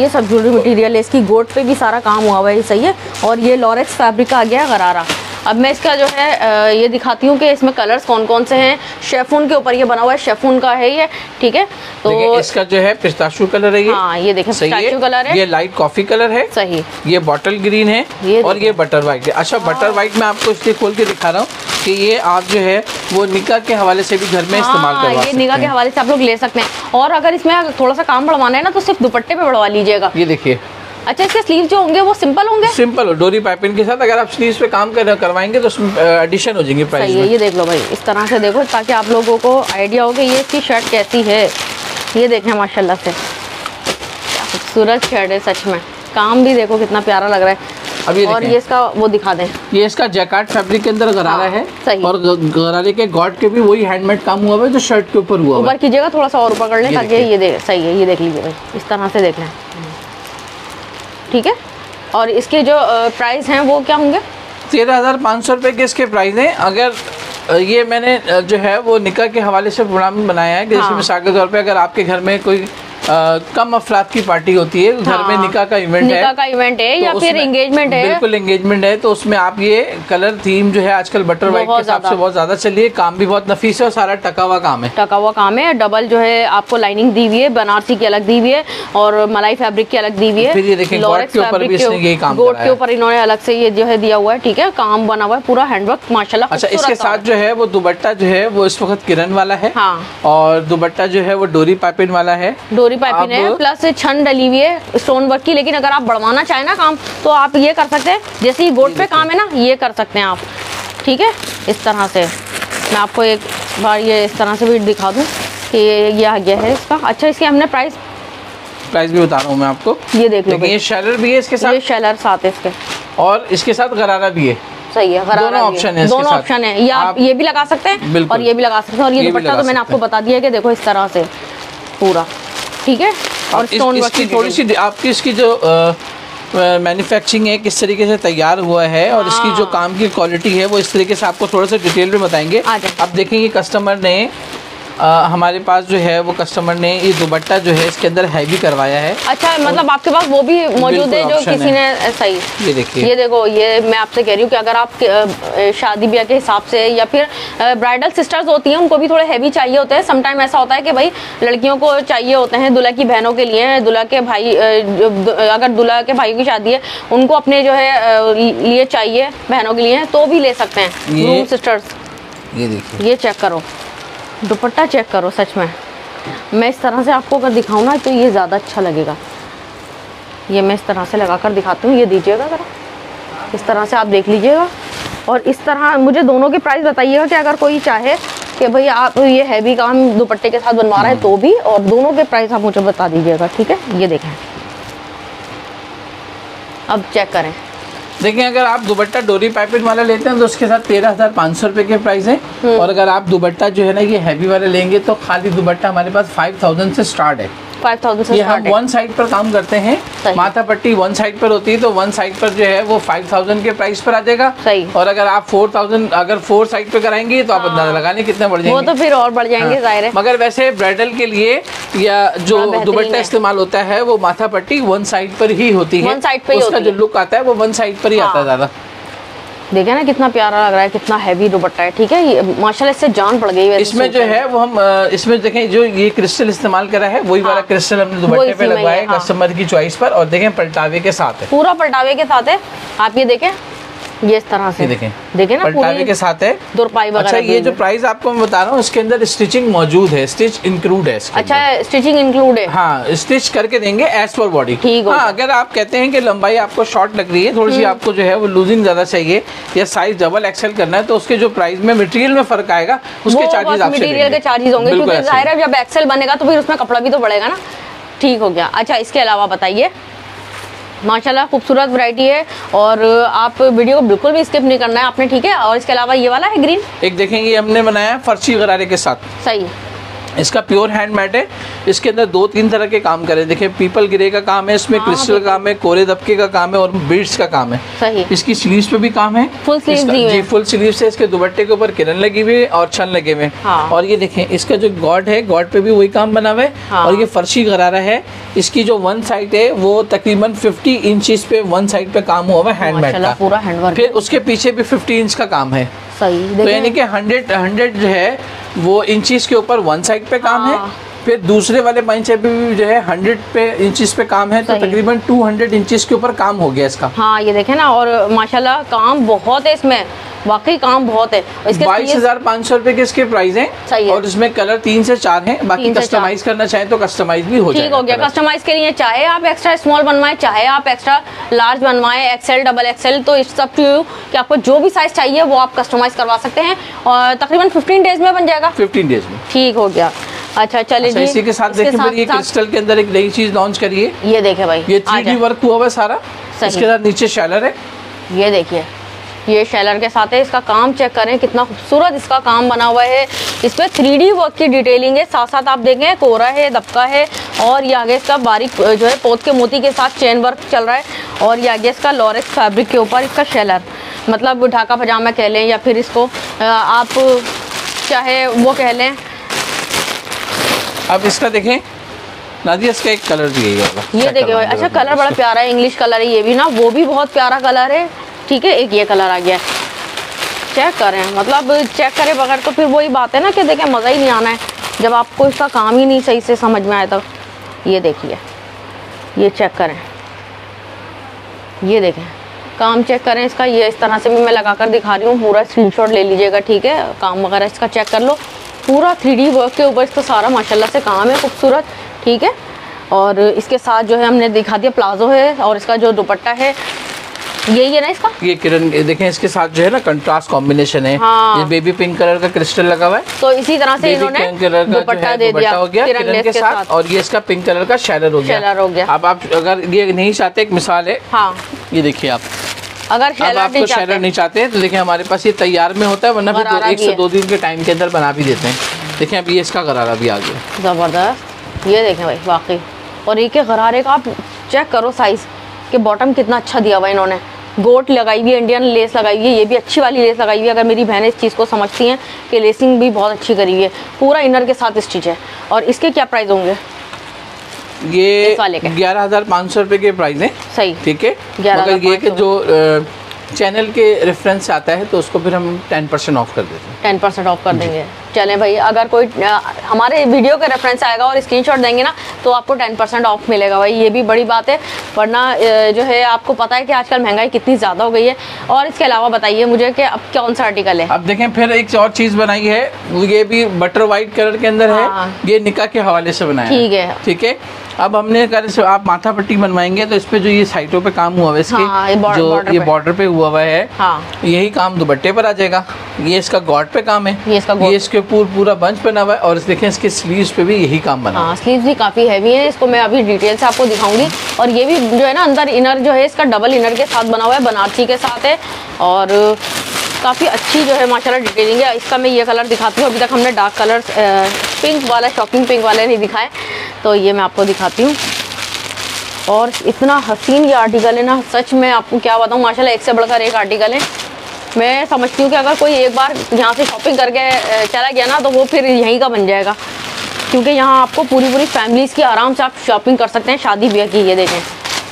ये सब ज्वेलरी मटेरियल है, इसकी गोट पे भी सारा काम हुआ हुआ है, सही है। और ये लॉरेक्स फैब्रिक का आ गया है गरारा। अब मैं इसका जो है ये दिखाती हूँ कि इसमें कलर्स कौन कौन से हैं। शेफून के ऊपर ये बना हुआ है, शेफून का है ये, ठीक है। तो इसका जो है पिस्ताशू कलर है ये। हाँ, ये देखें पिस्ताशू कलर है, ये लाइट कॉफी कलर है, सही, ये बॉटल ग्रीन है, ये और ये बटर वाइट है। अच्छा, बटर वाइट में आपको इसलिए खोल के दिखा रहा हूँ कि ये आप जो है वो निकाह के हवाले से भी घर में इस्तेमाल कर सकते हैं, ये निकाह के हवाले से आप लोग ले सकते हैं। और अगर इसमें थोड़ा सा काम बढ़वाना है ना तो सिर्फ दुपट्टे पे बढ़वा लीजिएगा, ये देखिए। अच्छा, इसके स्लीव जो होंगे वो सिंपल होंगे, सिंपल हो डोरी पाइपिंग के साथ। अगर आप स्लीव्स पे काम कर करवाएंगे तो उसमें एडिशन हो जाएंगे प्राइस में। ये देख लो भाई, इस तरह से देखो ताकि आप लोगों को आइडिया हो कि ये इसकी शर्ट कैसी है। ये देखें माशाल्लाह से खूबसूरत शर्ट है, सच में काम भी देखो कितना प्यारा लग रहा है। अब ये और ये इसका वो दिखा दें, ये इसका जैकार्ड फैब्रिक के अंदर गरारा है, और गरारे के गॉड के भी वही हैंडमेड काम हुआ है जो शर्ट के ऊपर हुआ है। ऊपर की जगह थोड़ा सा और ऊपर कर लें ताकि ये देख, सही है, ये देख लीजिए भाई, इस तरह से देख लें, ठीक है। और इसके जो प्राइस हैं वो क्या होंगे? तेरह हज़ार पाँच सौ रुपये के इसके प्राइस हैं। अगर ये मैंने जो है वो निकाह के हवाले से प्रोग्राम बनाया है कि जैसे मिसाल के तौर पर अगर आपके घर में कोई आ, कम अफराद की पार्टी होती है, घर हाँ, में निकाह का इवेंट निका है निकाह का इवेंट है तो या फिर एंगेजमेंट है, बिल्कुल एंगेजमेंट है, तो उसमें आप ये कलर थीम जो है आजकल बटर वाइट के हिसाब से बहुत ज्यादा चली है। काम भी बहुत नफीस है और सारा टका हुआ काम है, टका हुआ काम है। डबल जो है आपको लाइनिंग दी हुई है, बनारसी की अलग दी हुई है और मलाई फैब्रिक की अलग दी हुई है। गोट के ऊपर इन्होंने अलग से ये जो है दिया हुआ है, ठीक है, काम बना हुआ है पूरा हैंडवर्क माशाल्लाह। अच्छा, इसके साथ जो है वो दुपट्टा जो है वो इस वक्त किरण वाला है और दुपट्टा जो है वो डोरी पाइपिन वाला है, डोरी पाइपिन है प्लस छन डली हुई है स्टोन वर्क की। लेकिन अगर आप बढ़वाना चाहें ना काम तो आप ये कर सकते हैं, जैसे ही बोर्ड पे काम है ना ये कर सकते हैं आप, ठीक है। इस तरह से मैं आपको एक बार ये इस तरह से भी दिखा दूँ कि ये आ गया है इसका। अच्छा, इसके हमने प्राइस प्राइस भी बता रहा हूँ मैं आपको, ये देख लो। ये शेलर भी है इसके साथ, ये शेलर साथ है इसके, और इसके साथ गरारा भी है। सही है, दोनों ऑप्शन है, दोनों ऑप्शन है, या आप ये भी लगा सकते हैं और ये भी लगा सकते हैं। और ये दुपट्टा तो मैंने आपको बता दिया कि देखो इस तरह से पूरा, ठीक है। और स्टोन इस, इसकी थोड़ी सी आपकी इसकी जो मैन्युफैक्चरिंग है किस तरीके से तैयार हुआ है और इसकी जो काम की क्वालिटी है वो इस तरीके से आपको थोड़ा सा डिटेल में बताएंगे। आप देखेंगे कस्टमर ने आ, हमारे पास जो है वो कस्टमर ने ये दुपट्टा जो है इसके अंदर हैवी करवाया है। अच्छा, मतलब आपके पास वो भी मौजूद है जो किसी है। ने सही ये देखिए, ये देखो, ये मैं आपसे कह रही हूँ कि अगर आप शादी ब्याह के हिसाब से या फिर ब्राइडल सिस्टर्स होती हैं उनको भी थोड़े हैवी चाहिए होते हैं। समटाइम ऐसा होता है कि भाई लड़कियों को चाहिए होते हैं, दूल्हा की बहनों के लिए, दूल्हा के भाई, अगर दूल्हा के भाई की शादी है उनको अपने जो है लिए चाहिए बहनों के लिए, तो भी ले सकते हैं रूम सिस्टर्स। ये देखिए, ये चेक करो, दुपट्टा चेक करो, सच में मैं इस तरह से आपको अगर दिखाऊँ ना तो ये ज़्यादा अच्छा लगेगा। ये मैं इस तरह से लगा कर दिखाती हूँ, ये दीजिएगा ज़रा, इस तरह से आप देख लीजिएगा। और इस तरह मुझे दोनों के प्राइस बताइएगा कि अगर कोई चाहे कि भाई आप ये हैवी काम दुपट्टे के साथ बनवा रहे हैं तो भी, और दोनों के प्राइस आप मुझे बता दीजिएगा, ठीक है। ये देखें, अब चेक करें, देखिए अगर आप दुपट्टा डोरी पाइपिंग वाला लेते हैं तो उसके साथ तेरह हज़ार पाँच सौ रुपये के प्राइस है, और अगर आप दुपट्टा जो है ना ये हैवी वाला लेंगे तो खाली दुपट्टा हमारे पास फाइव थाउजेंड से स्टार्ट है। फाइव थाउजेंड से हम वन साइड पर काम करते हैं, माथा पट्टी वन साइड पर होती है तो वन साइड पर जो है वो फाइव थाउजेंड के प्राइस पर आ जाएगा। सही। और अगर आप फोर थाउजेंड अगर फोर साइड पर कराएंगे तो आप अंदाजा लगाने कितने बढ़ जाएंगे, वो तो फिर और बढ़ जाएंगे जाहिर है। मगर वैसे ब्राइडल के लिए या जो दुपट्टा इस्तेमाल होता है वो माथा पट्टी वन साइड पर ही होती है, उसका जो लुक आता है वो वन साइड पर ही आता है ज्यादा। देखे ना कितना प्यारा लग रहा है, कितना हैवी दुपट्टा है, ठीक है, माशाल्लाह इससे जान पड़ गई है। इसमें जो है वो हम इसमें देखें जो ये क्रिस्टल इस्तेमाल करा है वही वाला क्रिस्टल हमने दुपट्टे पे लगवाया है कस्टमर की चॉइस पर, और देखें पलटावे के साथ है, पूरा पलटावे के साथ है। आप ये देखें, ये इस तरह से देखें, देखें ना पलटावे के साथ है, दुरपाई वगैरह। अच्छा, ये जो प्राइस आपको मैं बता रहा हूँ इसके अंदर स्टिचिंग मौजूद है, स्टिच इंक्लूड है। अच्छा, स्टिचिंग इंक्लूड है, हाँ, स्टिच करके देंगे एज फॉर बॉडी, ठीक है। अगर आप कहते हैं कि लंबाई आपको शॉर्ट लग रही है, थोड़ी सी आपको जो है वो लूजिंग ज्यादा चाहिए या साइज डबल एक्सेल करना है, तो उसके जो प्राइस में मटेरियल में फर्क आएगा, उसके चार्जेस आपसे मटेरियल के चार्जेस होंगे, क्योंकि जाहिर है जब एक्सेल बनेगा तो फिर उसमें कपड़ा भी तो बढ़ेगा ना, ठीक हो गया। अच्छा, इसके अलावा बताइए, माशाल्लाह खूबसूरत वैरायटी है और आप वीडियो को बिल्कुल भी स्किप नहीं करना है आपने, ठीक है। और इसके अलावा ये वाला है ग्रीन एक, देखेंगे हमने बनाया फर्शी गरारे के साथ। सही, इसका प्योर हैंडमेड है, इसके अंदर दो तीन तरह के काम करें, देखिए पीपल ग्रे का काम है इसमें, क्रिस्टल काम है, कोरे दबके का काम है और बीड्स का काम है। सही, इसकी स्लीव्स पे भी काम है, फुल स्लीव जी, फुल स्लीव से इसके दुपट्टे के ऊपर किरण लगी हुई है और छन लगे हुए। हाँ। और ये देखें इसका जो गॉड है, गॉड पे भी वही काम बना हुआ है। हाँ। और ये फर्शी गरारा है, इसकी जो वन साइड है वो तकरीबन फिफ्टी इंच पे वन साइड पे काम हुआ है हैंडमेड का पूरा हैंडवर्क, फिर उसके पीछे भी फिफ्टी इंच का काम है। सही, तो यानी कि हंड्रेड हंड्रेड जो है वो इंचीज के ऊपर वन साइड पे काम है, फिर दूसरे वाले पंचे पे भी जो है हंड्रेड पे इंचीज पे काम है, तो तकरीबन टू हंड्रेड इंचीज के ऊपर काम हो गया इसका। हाँ, ये देखें ना, और माशाल्लाह काम बहुत है इसमें, वाकई काम बहुत है। बाईस हजार पाँच सौ रूपए के इसके प्राइस हैं और इसमें कलर तीन से चार हैं, बाकी कस्टमाइज करना चाहे तो कस्टमाइज भी हो जाएगा। ठीक हो गया, कस्टमाइज के लिए चाहे आप एक्स्ट्रा स्मॉल बनवाएं, चाहे आप एक्स्ट्रा लार्ज बनवाएं, एक्सेल डबल एक्सेल, तो इट्स अप टू यू कि आपको जो भी साइज चाहिए वो आप कस्टमाइज करवा सकते हैं, और तकरीबन फिफ्टीन डेज में बन जाएगा। फिफ्टीन डेज में, ठीक हो गया। अच्छा, चलिए अच्छा, इसी के साथ देखिए ये क्रिस्टल के अंदर एक नई चीज लॉन्च करिए, ये देखे भाई, ये थ्री डी वर्क हुआ है सारा, इसके साथ नीचे शेलर है, ये देखिए ये शेलर के साथ है। इसका काम चेक करें कितना खूबसूरत इसका काम बना हुआ है, इस पर थ्री डी वर्क की डिटेलिंग है, साथ साथ आप देखें कोरा है, दबका है, और ये आगे इसका बारीक जो है पोत के मोती के साथ चेन वर्क चल रहा है, और ये आगे इसका लॉरेक्स फैब्रिक के ऊपर इसका शेलर, मतलब ढाका पजामा कह लें या फिर इसको आप चाहे वो कह लें। अब इसका देखें नादिया इसका एक कलर भी है, ये देखिए। अच्छा कलर बड़ा प्यारा है, इंग्लिश कलर है ये भी ना, वो भी बहुत प्यारा कलर है। ठीक है, एक ये कलर आ गया है। चेक करें, मतलब चेक करे बगैर तो फिर वही बात है ना कि देखें मज़ा ही नहीं आना है जब आपको इसका काम ही नहीं सही से समझ में आया। तो ये देखिए, ये चेक करें, ये देखें काम चेक करें इसका। ये इस तरह से भी मैं लगा कर दिखा रही हूँ, पूरा स्क्रीनशॉट ले लीजिएगा। ठीक है, काम वगैरह इसका चेक कर लो, पूरा थ्री डी वर्क के ऊपर इसका सारा माशाल्लाह से काम है, खूबसूरत। ठीक है, और इसके साथ जो है हमने दिखा दिया प्लाजो है, और इसका जो दुपट्टा है यही है ना इसका, ये किरण देखें इसके साथ जो है ना कंट्रास्ट कॉम्बिनेशन है। हाँ। ये बेबी पिंक कलर का क्रिस्टल लगा हुआ है, तो इसी तरह से इन्होंने दुपट्टा दे दिया हो गया किरण के साथ, और ये इसका पिंक कलर का शेडर हो गया, हो गया। अब आप अगर ये नहीं चाहते, एक मिसाल है। हाँ। ये देखिए आप अगर अब आपको शेडर नहीं चाहते तो देखिए हमारे पास ये तैयार में होता है, वरना फिर एक से दो दिन के टाइम के अंदर बना भी देते हैं। देखें अब ये इसका गरारा भी आ गया, जबरदस्त। ये देखें भाई वाकई, और एक गरारे का आप चेक करो साइज के बॉटम कितना अच्छा दिया हुआ है इन्होंने। गोट लगाई हुई, इंडियन लेस लगाई हुई है, ये भी अच्छी वाली लेस लगाई हुई है। अगर मेरी बहनें इस चीज़ को समझती हैं कि लेसिंग भी बहुत अच्छी करी हुई है, पूरा इनर के साथ स्टिच है। और इसके क्या प्राइस होंगे? ये ग्यारह हज़ार पाँच सौ रुपये के प्राइस है। सही, ठीक है। मगर ये कि जो चैनल के रेफरेंस से आता है तो उसको फिर हम टेन परसेंट ऑफ कर देते हैं, टेन परसेंट ऑफ कर देंगे। चलें भाई, अगर कोई हमारे वीडियो का रेफरेंस आएगा और स्क्रीनशॉट देंगे ना तो आपको टेन परसेंट ऑफ मिलेगा भाई, ये भी बड़ी बात है। वरना जो है आपको पता है कि आजकल महंगाई कितनी ज़्यादा हो गई है। और इसके अलावा बताइए मुझे कि अब कौन सा आर्टिकल है। अब देखें फिर एक और चीज़ बनाई है, ये भी बटर वाइट कलर के अंदर है, ये निकाह के हवाले से बनाया। ठीक है, ठीक है। अब हमने अगर आप माथा पट्टी बनवाएंगे तो इस पे जो ये साइटों पे काम हुआ है इसके, हाँ, जो ये बॉर्डर पे।, पे हुआ हुआ है, हाँ। यही काम दुपट्टे पर आ जाएगा, ये इसका गॉट पे काम है, ये इसका ये इसके पूर, पूरा बंच बना हुआ है। और इस देखें इसके स्लीव्स पे भी यही काम बना, हाँ, स्लीव्स भी काफी हैवी है, इसको मैं अभी डिटेल से आपको दिखाऊंगी। और ये भी जो है ना अंदर इनर जो है इसका डबल इनर के साथ बना हुआ है, बनारसी के साथ है, और काफ़ी अच्छी जो है माशाल्लाह डिटेलिंग है। इसका मैं ये कलर दिखाती हूँ, अभी तक हमने डार्क कलर पिंक वाला, शॉकिंग पिंक वाला नहीं दिखाए, तो ये मैं आपको दिखाती हूँ। और इतना हसीन ये आर्टिकल है ना, सच में आपको क्या बताऊँ, माशाल्लाह एक से बढ़कर एक आर्टिकल है। मैं समझती हूँ कि अगर कोई एक बार यहाँ से शॉपिंग करके चला गया ना तो वो फिर यहीं का बन जाएगा, क्योंकि यहाँ आपको पूरी पूरी फैमिलीज़ की आराम से आप शॉपिंग कर सकते हैं, शादी ब्याह की। ये देखें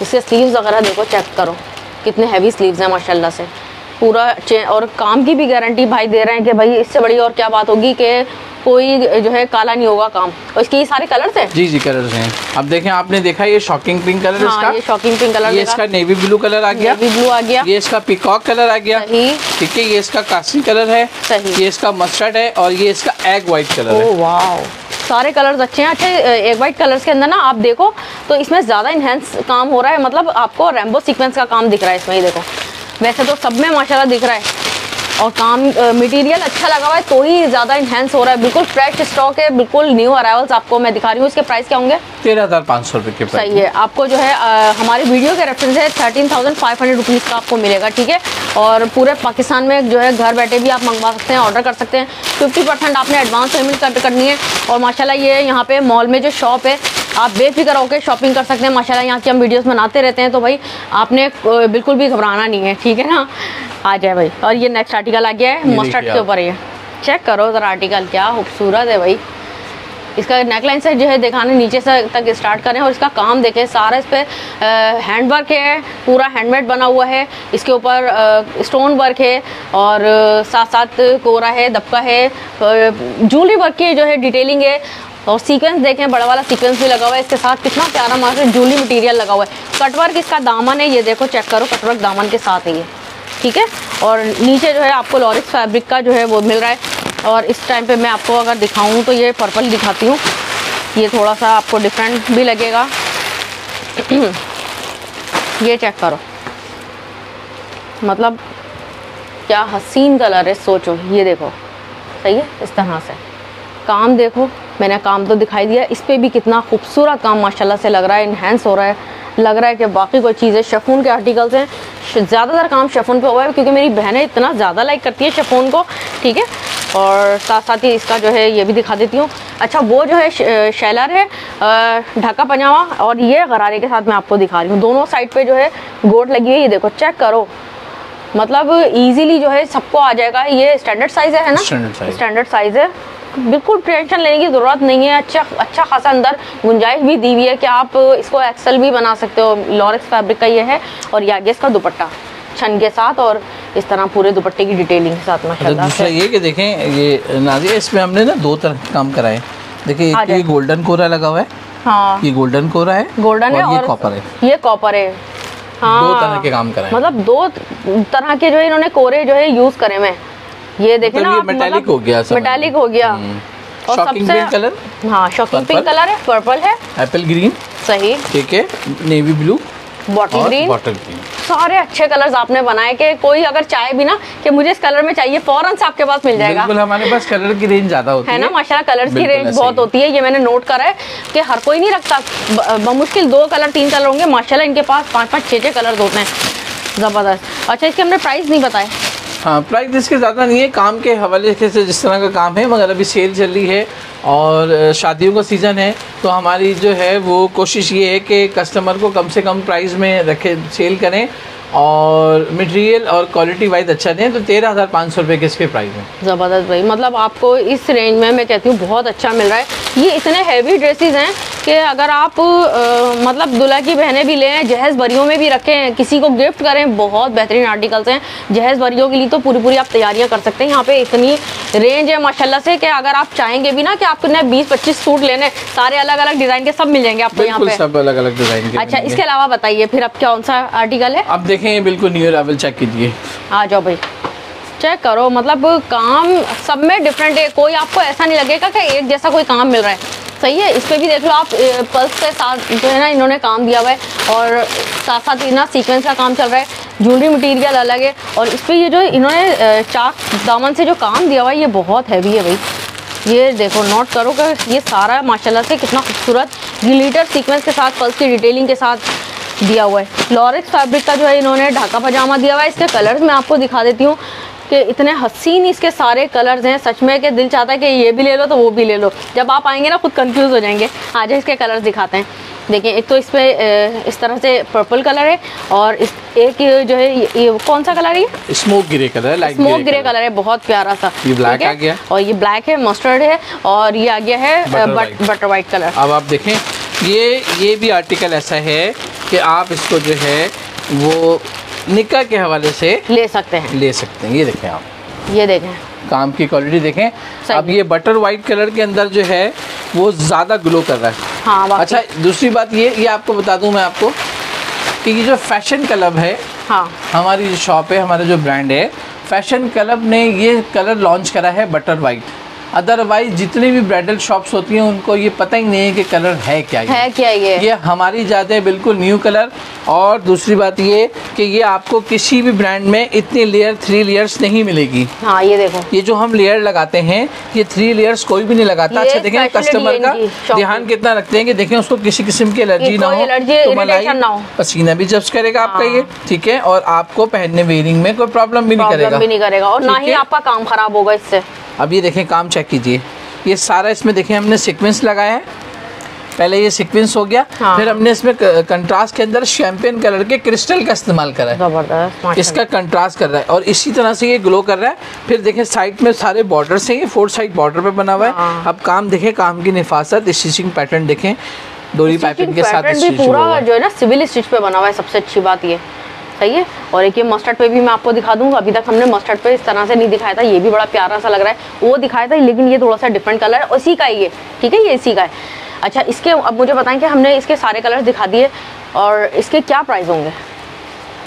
इसके स्लीव्स वगैरह देखो, चेक करो कितने हैवी स्लीव्स हैं माशाल्लाह से, पूरा चे और काम की भी गारंटी भाई दे रहे हैं कि भाई इससे बड़ी और क्या बात होगी कि कोई जो है काला नहीं होगा काम। और इसके ये सारे कलर्स हैं, जी जी कलर्स हैं। अब देखें आपने देखा ये शॉकिंग पिंक कलर, हाँ, इसका ये शॉकिंग पिंक कलर, ये इसका नेवी ब्लू कलर आ गया, नेवी ब्लू आ गया, ये इसका पिकॉक कलर आ गया, ठीक है, ये इसका काशी कलर है, ये इसका मस्टर्ड है, और ये इसका एग वाइट कलर है। सारे कलर्स अच्छे हैं। अच्छा एक वाइट कलर्स के अंदर ना आप देखो तो इसमें ज़्यादा इन्हेंस काम हो रहा है, मतलब आपको रेम्बो सीक्वेंस का काम दिख रहा है इसमें। ये देखो वैसे तो सब में माशाल्लाह दिख रहा है, और काम मटेरियल अच्छा लगा हुआ है तो ही ज़्यादा इन्हेंस हो रहा है। बिल्कुल फ्रेश स्टॉक है, बिल्कुल न्यू अराइवल्स आपको मैं दिखा रही हूँ। इसके प्राइस क्या होंगे? तेरह हज़ार पाँच सौ रुपये के प्राइस। सही है, आपको जो है आ, हमारे वीडियो के रेफरेंस से thirteen thousand five hundred rupees का आपको मिलेगा। ठीक है, और पूरे पाकिस्तान में जो है घर बैठे भी आप मंगवा सकते हैं, ऑर्डर कर सकते हैं। फिफ्टी परसेंट आपने एडवांस पेमेंट कर करनी है। और माशाल्लाह ये यहाँ पे मॉल में जो शॉप है आप बेफिक्र होकर शॉपिंग कर सकते हैं। माशाल्लाह यहाँ की हम वीडियोस बनाते रहते हैं, तो भाई आपने बिल्कुल भी घबराना नहीं है, ठीक है ना। आ जाए भाई, और ये नेक्स्ट आर्टिकल आ गया है मस्टर्ड के ऊपर। ये चेक करो ज़रा आर्टिकल क्या खूबसूरत है भाई। इसका नेकलाइन से जो है दिखाने नीचे से तक स्टार्ट करें, और इसका काम देखें सारा इस पर हैंड वर्क है, पूरा हैंडमेड बना हुआ है, इसके ऊपर स्टोन वर्क है, और साथ साथ कोरा है, दबका है, जूलरी वर्क की जो है डिटेलिंग है। और सीक्वेंस देखें, बड़ा वाला सीक्वेंस भी लगा हुआ है इसके साथ, कितना प्यारा मात्र जूली मटेरियल लगा हुआ है। कटवर्क इसका दामन है, ये देखो चेक करो, कटवर्क दामन के साथ है ये, ठीक है। और नीचे जो है आपको लॉरिक्स फैब्रिक का जो है वो मिल रहा है। और इस टाइम पे मैं आपको अगर दिखाऊं तो ये पर्पल दिखाती हूँ, ये थोड़ा सा आपको डिफरेंट भी लगेगा। ये चेक करो, मतलब क्या हसीन कलर है, सोचो। ये देखो सही है, इस तरह से काम देखो, मैंने काम तो दिखाई दिया, इस पर भी कितना खूबसूरत काम माशाल्लाह से लग रहा है, इन्हेंस हो रहा है, लग रहा है कि बाकी कोई चीज़ें शिफॉन के आर्टिकल्स हैं। ज़्यादातर काम शिफॉन पे हुआ है क्योंकि मेरी बहनें इतना ज़्यादा लाइक करती है शिफॉन को, ठीक है। और साथ साथ ही इसका जो है ये भी दिखा देती हूँ। अच्छा वो जो है शेलर है, ढाका पजामा, और ये गरारे के साथ मैं आपको दिखा रही हूँ। दोनों साइड पर जो है गोट लगी है, ये देखो चेक करो, मतलब ईजिली जो है सबको आ जाएगा। ये स्टैंडर्ड साइज़ है ना, स्टैंडर्ड साइज़ है। बिल्कुल टेंशन लेने की ज़रूरत नहीं है। अच्छा अच्छा खासा अंदर गुंजाइश भी दी हुई है कि आप इसको एक्सल भी बना सकते हो। लॉरेक्स फैब्रिक का ये है और ये आगे इसका दुपट्टा छन के साथ और इस तरह पूरे दुपट्टे की डिटेलिंग के साथ माशाल्लाह। दूसरा ये कि देखें ये नाज़िया इसमें हमने ना दो तरह के काम कराए। देखिए एक ये गोल्डन कोरा लगा हुआ है, हाँ ये गोल्डन कोरा है, गोल्डन है और कॉपर है, ये कॉपर है। हाँ दो तरह के काम कराए, मतलब दो तरह के जो है इन्होंने कोरे जो है यूज करे में। ये देखें ना मेटालिक हो गया, मेटालिक हो गया और शॉकिंग पिंक कलर, हाँ शॉकिंग पिंक कलर है, पर्पल है, एप्पल ग्रीन सही ठीक है, navy blue, bottle green, bottle green, सारे अच्छे कलर्स आपने बनाए कि कोई अगर चाहे भी ना कि मुझे इस कलर में चाहिए फौरन से आपके पास मिल जाएगा। बिल्कुल हमारे पास कलर की रेंज ज्यादा होती है ना माशाल्लाह, कलर्स की रेंज बहुत होती है। ये मैंने नोट करा है कि हर कोई नहीं रखता, बमुश्किल दो कलर तीन कलर होंगे माशाल्लाह, इनके पास पाँच पाँच छः छः कलर होते हैं जबरदस्त। अच्छा इसके हमने प्राइस नहीं बताए। हाँ प्राइस इसके ज़्यादा नहीं है, काम के हवाले से जिस तरह का काम है, मगर अभी सेल चल रही है और शादियों का सीज़न है तो हमारी जो है वो कोशिश ये है कि कस्टमर को कम से कम प्राइस में रखे, सेल करें और मटेरियल और क्वालिटी वाइज अच्छा दें। तो तेरह हज़ार पाँच सौ रुपये के इसके प्राइस है। ज़बरदस्त भाई, मतलब आपको इस रेंज में मैं कहती हूँ बहुत अच्छा मिल रहा है। ये इतने हैवी ड्रेसेस हैं कि अगर आप आ, मतलब दूल्हा की बहनें भी लें, जहेज बरियों में भी रखें, किसी को गिफ्ट करें, बहुत बेहतरीन आर्टिकल्स हैं। जहेज बरियों के लिए तो पूरी पूरी आप तैयारियाँ कर सकते हैं। यहाँ पे इतनी रेंज है माशाल्लाह से कि अगर आप चाहेंगे भी ना कि आपको ना बीस पच्चीस सूट लेने, सारे अलग अलग डिज़ाइन के सब मिल जाएंगे आपको यहाँ पे, सब अलग अलग डिज़ाइन के। अच्छा इसके अलावा बताइए फिर अब कौन सा आर्टिकल है आप देखें। बिल्कुल न्यू अराइवल, चेक कीजिए, आ जाओ भाई चेक करो, मतलब काम सब में डिफरेंट है, कोई आपको ऐसा नहीं लगेगा कि एक जैसा कोई काम मिल रहा है। सही है, इस पर भी देख लो आप पल्स के साथ जो है ना इन्होंने काम दिया हुआ है और साथ साथ इतना सीक्वेंस का काम चल रहा है, ज्वेलरी मटेरियल अलग है और इस पर ये जो इन्होंने चाक दामन से जो काम दिया हुआ है ये बहुत हैवी है भाई। ये देखो नोट करो कि ये सारा माशाल्लाह से कितना खूबसूरत ग्लिटर सीक्वेंस के साथ पल्स की डिटेलिंग के साथ दिया हुआ है। लॉरेक्स फैब्रिक का जो है इन्होंने ढाका पजामा दिया हुआ है। इसके कलर्स मैं आपको दिखा देती हूँ कि इतने हसीन इसके सारे कलर्स हैं, सच में कि दिल चाहता है कि ये भी ले लो तो वो भी ले लो। जब आप आएंगे ना खुद कंफ्यूज हो जाएंगे। आज इसके कलर्स दिखाते हैं, देखिए एक तो इस पर इस तरह से पर्पल कलर है और इस एक जो है ये कौन सा कलर है, ये स्मोक ग्रे कलर है, लाइट स्मोक ग्रे कलर है, बहुत प्यारा सा। ये ब्लैक आ गया और ये ब्लैक है, मस्टर्ड है और ये आ गया है बटर वाइट कलर। अब आप देखें ये ये भी आर्टिकल ऐसा है कि आप इसको जो है वो निकाह के हवाले से ले सकते हैं, ले सकते हैं। ये देखें आप, ये देखें काम की क्वालिटी देखें। अब ये बटर वाइट कलर के अंदर जो है वो ज़्यादा ग्लो कर रहा है। हाँ अच्छा दूसरी बात ये ये आपको बता दूं मैं आपको कि ये जो फैशन क्लब है, हाँ हमारी जो शॉप है, हमारा जो ब्रांड है फैशन क्लब ने ये कलर लॉन्च करा है बटर वाइट। अदरवाइज जितनी भी ब्राइडल शॉप्स होती हैं उनको ये पता ही नहीं है कि कलर है क्या है, है क्या ये ये हमारी जाते हैं बिल्कुल न्यू कलर। और दूसरी बात ये कि ये आपको किसी भी ब्रांड में इतनी लेयर थ्री लेयर्स नहीं मिलेगी। हाँ ये देखो ये जो हम लेयर लगाते हैं ये थ्री लेयर्स कोई भी नहीं लगाता। अच्छा देखें कस्टमर का ध्यान कितना रखते हैं कि देखें उसको किसी किस्म की एलर्जी ना हो, मलाई ना हो, पसीना भी जब्त करेगा आपका ये ठीक है और आपको पहनने वेयरिंग में कोई प्रॉब्लम भी नहीं करेगा और ना ही आपका काम खराब होगा इससे। अब ये देखें काम चेक कीजिए, ये सारा इसमें देखें हमने सीक्वेंस लगाया है, पहले ये सीक्वेंस हो गया, हाँ। फिर हमने इसमें कंट्रास्ट के अंदर शैम्पेन कलर के क्रिस्टल का इस्तेमाल करा है, इसका कंट्रास्ट कर रहा है और इसी तरह से ये ग्लो कर रहा है। फिर देखें साइड में सारे बॉर्डर से ये फोर साइड बॉर्डर पे बना हुआ है, हाँ। अब काम देखें, काम की निफासत, स्टिचिंग पैटर्न देखें, डोरी पैटर्न के साथ पूरा जो है ना सिविल स्टिच पे बना हुआ है, सबसे अच्छी बात ये सही है। और एक ये मस्टर्ड पे भी मैं आपको दिखा दूंगा, अभी तक हमने मस्टर्ड पे इस तरह से नहीं दिखाया था, ये भी बड़ा प्यारा सा लग रहा है, वो दिखाया था लेकिन ये थोड़ा सा डिफरेंट कलर है, इसी का ही है ठीक है, ये इसी का है। अच्छा इसके अब मुझे बताएं कि हमने इसके सारे कलर्स दिखा दिए और इसके क्या प्राइस होंगे।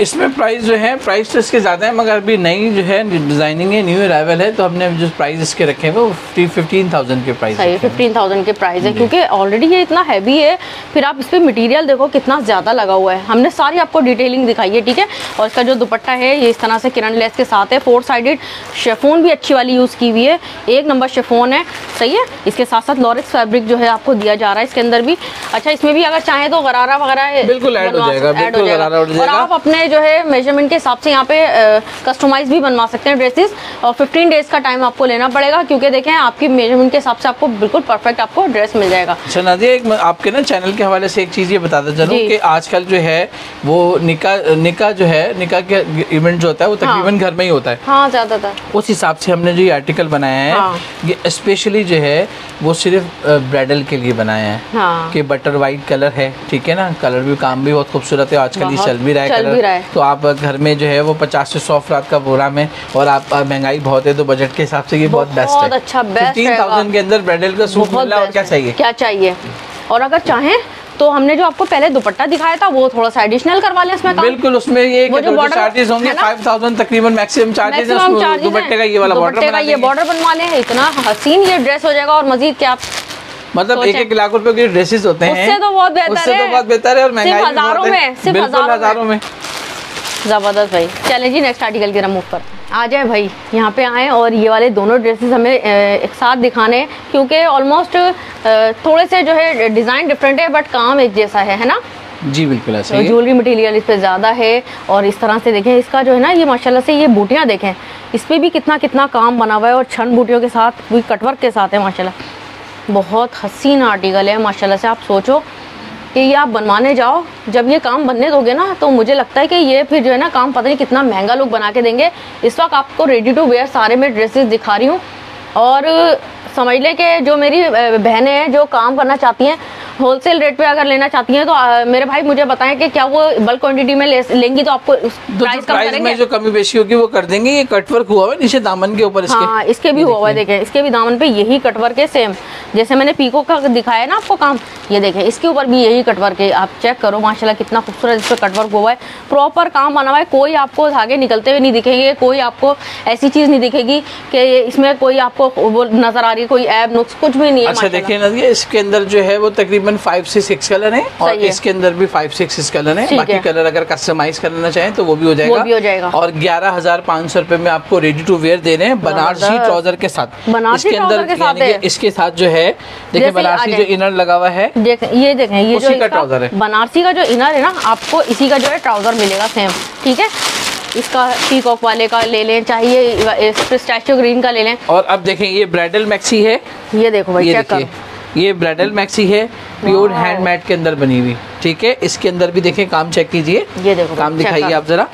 इसमें प्राइस जो है प्राइस तो इसके ज़्यादा है मगर अभी नई जो है डिज़ाइनिंग है, न्यू अराइवल है तो हमने जो प्राइस इसके रखे हैं वो फिफ्टीन थाउजेंड के प्राइस है, फिफ्टीन थाउजेंड के प्राइस है क्योंकि ऑलरेडी ये इतना हैवी है। फिर आप इस पर मटीरियल देखो कितना ज़्यादा लगा हुआ है, हमने सारी आपको डिटेलिंग दिखाई है ठीक है। और इसका जो दुपट्टा है ये इस तरह से किरण लेस के साथ है, फोर साइडेड शेफोन भी अच्छी वाली यूज़ की हुई है, एक नंबर शेफोन है सही है। इसके साथ साथ लॉरेक्स फैब्रिक जो है आपको दिया जा रहा है इसके अंदर भी। अच्छा इसमें भी अगर चाहें तो गरारा वगैरह बिल्कुल ऐड हो जाएगा, आप अपने जो है मेजरमेंट के हिसाब से यहाँ पे कस्टमाइज़ भी बनवा सकते हैं ड्रेसेस, और फिफ्टीन डेज़ का टाइम आपको लेना पड़ेगा क्योंकि देखें आपकी मेजरमेंट के हिसाब से आपको बिल्कुल परफेक्ट आपको ड्रेस मिल जाएगा। अच्छा नाज़िया, एक आपके ना चैनल के हवाले से एक चीज़ ये बताता चलूँ कि आजकल जो है वो निकाह निकाह जो है निकाह के इवेंट जो होता है वो तकरीबन घर में ही होता है। हाँ, ज़्यादातर उस हिसाब से हमने जो ये आर्टिकल बनाया है ये स्पेशली जो है वो सिर्फ ब्राइडल के लिए बनाया है कि बटर वाइट कलर है, ठीक है ना, कलर भी काम भी बहुत खूबसूरत है, आजकल ये चल भी रहा है कलर। तो आप घर में जो है वो पचास से सौ अफराद का प्रोग्राम है और आप महंगाई बहुत है तो बजट के हिसाब से ये बहुत बेस्ट है। अच्छा, फिफ्टीन थाउजेंड के अंदर ब्राइडल का सूट मिलना क्या चाहिए क्या चाहिए। और अगर चाहें तो हमने जो आपको पहले दुपट्टा दिखाया था वो थोड़ा सा एडिशनल करवा लें इसमें काम। बिल्कुल, उसमें ये वो जो बॉर्डर चार्जेस होंगे पाँच हज़ार तकरीबन मैक्सिमम चार्जेस हैं, दुपट्टे का ये वाला बॉर्डर बनवा लें, ये बॉर्डर बनवा लें, इतना हसीन ये ड्रेस हो जाएगा। और मजीद क्या आप मतलब एक एक लाख रुपए के ड्रेसेस होते हैं, उससे तो बहुत बेहतर है, बहुत बेहतर है और महंगाई हजारों में, सिर्फ हजारों में। जबरदस्त भाई, चलें जी नेक्स्ट आर्टिकल के रिमूव पर आ जाए भाई। यहाँ पे आएँ और ये वाले दोनों ड्रेसेस हमें एक साथ दिखाने क्योंकि ऑलमोस्ट थोड़े से जो है डिज़ाइन डिफरेंट है बट काम एक जैसा है, है ना। जी बिल्कुल ऐसा ही है। ज्वेलरी मटेरियल इस पे ज़्यादा है और इस तरह से देखें इसका जो है ना ये माशाल्लाह से ये बूटियाँ देखें, इस पर भी कितना कितना काम बना हुआ है और छन बूटियों के साथ भी कटवर्क के साथ है माशाल्लाह। बहुत हसीन आर्टिकल है माशाल्लाह से। आप सोचो कि ये आप बनवाने जाओ, जब ये काम बनने दोगे ना तो मुझे लगता है कि ये फिर जो है ना काम पता नहीं कितना महंगा लोग बना के देंगे। इस वक्त आपको रेडी टू वेयर सारे में ड्रेसेस दिखा रही हूँ और समझ लें कि जो मेरी बहनें हैं जो काम करना चाहती हैं होलसेल रेट पे अगर लेना चाहती हैं तो आ, मेरे भाई मुझे बताएं कि क्या वो बल्क क्वांटिटी में ले, लेंगी तो आपको प्राइस कम करेंगे, जो कमी बेशी होगी वो कर देंगे। ये कटवर्क हुआ हुआ है नीचे दामन के ऊपर इसके। हाँ, इसके भी हुआ हुआ है देखें, इसके भी दामन पे यही कटवर्क है सेम जैसे मैंने पीको का दिखाया ना आपको काम, ये देखें इसके ऊपर भी यही कटवर्क है। आप चेक करो माशाल्लाह कितना खूबसूरत इस पर कटवर्क हुआ है, प्रॉपर काम बना हुआ है, कोई आपको धागे निकलते हुए नहीं दिखेंगे, कोई आपको ऐसी चीज़ नहीं दिखेगी कि इसमें कोई आपको वो नजर आ रही है, कोई ऐब नुक्स कुछ भी नहीं है। अच्छा देखिए इसके अंदर जो है वो तकरीबन फाइव से सिक्स कलर हैं और इसके अंदर भी फाइव से सिक्स कलर हैं, बाकी कलर अगर कस्टमाइज करना चाहें तो वो भी हो जाएगा, वो भी हो जाएगा। और ग्यारह हजार पाँच सौ रुपए में आपको रेडी टू वेयर दे रहे हैं बनारसी ट्राउजर के साथ, इसके अंदर इसके साथ जो है देखिए बनारसी जो इनर लगा हुआ है, ये देखें ये उसी का ट्राउजर है, बनारसी का जो इनर है ना आपको इसी का जो है ट्राउजर मिलेगा सेम, ठीक है। इसका पीकॉक वाले का ले लें, चाहिए पिस्ताचियो ग्रीन का ले लें। और अब देखें ये ब्राइडल मैक्सी है, ये देखो भाई चेक करो, ये ब्राइडल मैक्सी है प्योर हैंडमेड के अंदर बनी हुई, ठीक है। इसके अंदर भी देखें काम चेक कीजिए, ये देखो काम दिखाइए आप जरा,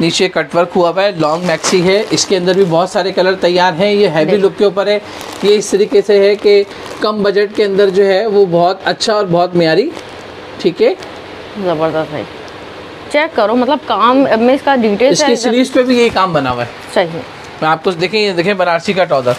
नीचे कटवर्क हुआ हुआ है, लॉन्ग मैक्सी है, इसके अंदर भी बहुत सारे कलर तैयार हैं। ये हैवी लुक के ऊपर है, ये इस तरीके से है कि कम बजट के अंदर जो है वो बहुत अच्छा और बहुत म्यारी, ठीक है, जबरदस्त है। चेक करो मतलब काम में इसका डिटेल, इसकी स्लीव्स पे भी यही काम बना हुआ है, चाहिए आपको देखें ये देखें बनारसी का ट्राउजर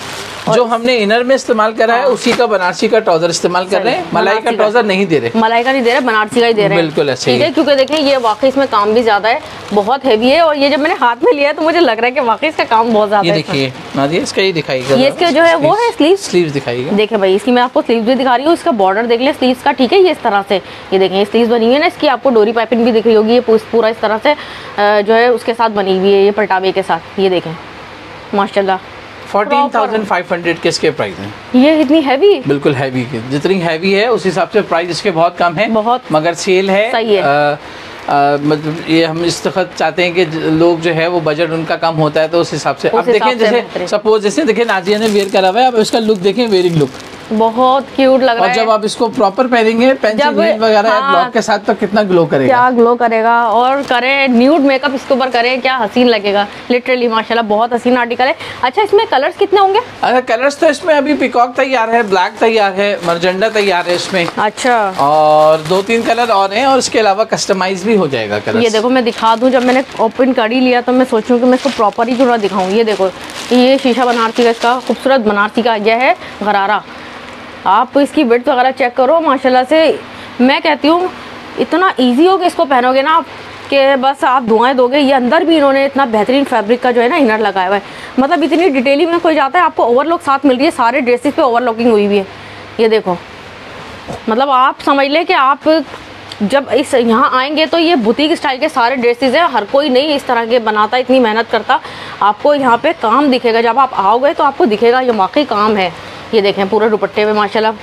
जो हमने इनर में इस्तेमाल करा है उसी का बनारसी का ट्राउजर इस्तेमाल कर रहे हैं, मलाई का ट्राउजर नहीं दे रहे, मलाई का नहीं दे रहे, बनारसी का ही दे रहे हैं, बिल्कुल ऐसे ही है। क्योंकि देखें ये वाकई इसमें काम भी ज्यादा है, बहुत हैवी है और ये जब मैंने हाथ में लिया है तो मुझे लग रहा है कि वाकई इसका काम बहुत ज्यादा है। देखिए नाज़िया इसका ये दिखाइएगा, ये इसके जो है वो है स्लीव, स्लीव दिखाइएगा। देखिए भाई इसकी मैं आपको स्लीव भी दिखा रही हूँ, इसका बॉर्डर देख ले स्लीव का, ठीक है। ये इस तरह से ये देखें स्लीव बनी हुई है ना, इसकी आपको डोरी पाइपिंग भी दिख रही होगी, ये पूरा इस तरह से जो है उसके साथ बनी हुई है, ये पटावे के साथ, ये देखें माशाल्लाह। चौदह हज़ार पाँच सौ के इसके प्राइस हैं। ये इतनी हैवी, बिल्कुल हैवी है, जितनी हैवी है उस हिसाब से प्राइस इसके बहुत कम है, बहुत मगर सेल है, सही है। आ, आ, मतलब ये हम इस वक्त चाहते हैं कि लोग जो है वो बजट उनका कम होता है तो उस हिसाब से आप देखें, जैसे सपोज जैसे देखें नाज़िया ने वेयर करा हुआ है, अब इसका लुक देखें, वेयरिंग लुक बहुत क्यूट लग रहा है। और जब आप इसको प्रॉपर पहनेंगे पेंसिल हील वगैरह ब्लॉक के साथ तो कितना ग्लो करेगा, क्या ग्लो करेगा। और करें न्यूड मेकअप इसके ऊपर करें, क्या हसीन लगेगा लिटरली माशाल्लाह, बहुत हसीन आर्टिकल है। अच्छा इसमें कलर्स कितने होंगे? अच्छा कलर्स तो इसमें अभी पिकॉक तैयार है, ब्लैक तैयार है, मर्जेंडा तैयार है इसमें, अच्छा, और दो तीन कलर और हैं और इसके अलावा कस्टमाइज भी हो जाएगा कलर। ये देखो मैं दिखा दूँ, जब मैंने ओपन कर ही लिया तो मैं सोचूँ कि मैं इसको प्रॉपर ही थोड़ा दिखाऊँ। ये देखो ये शीशा बनारसी का, इसका खूबसूरत बनारसी का यह है गरारा, आप इसकी विड्थ वगैरह चेक करो माशाल्लाह से। मैं कहती हूँ इतना इजी हो कि इसको पहनोगे ना आप कि बस आप दुआएं दोगे। ये अंदर भी इन्होंने इतना बेहतरीन फैब्रिक का जो है ना इनर लगाया हुआ है, मतलब इतनी डिटेलिंग में कोई जाता है आपको ओवरलॉक साथ मिल रही है, सारे ड्रेसेस पे ओवरलॉकिंग हुई हुई है। ये देखो मतलब आप समझ लें कि आप जब इस यहाँ आएंगे तो ये बुटीक स्टाइल के सारे ड्रेसेस हैं, हर कोई नहीं इस तरह के बनाता, इतनी मेहनत करता। आपको यहाँ पर काम दिखेगा, जब आप आओगे तो आपको दिखेगा ये वाकई काम है। ये देखें पूरे दुपट्टे में माशाल्लाह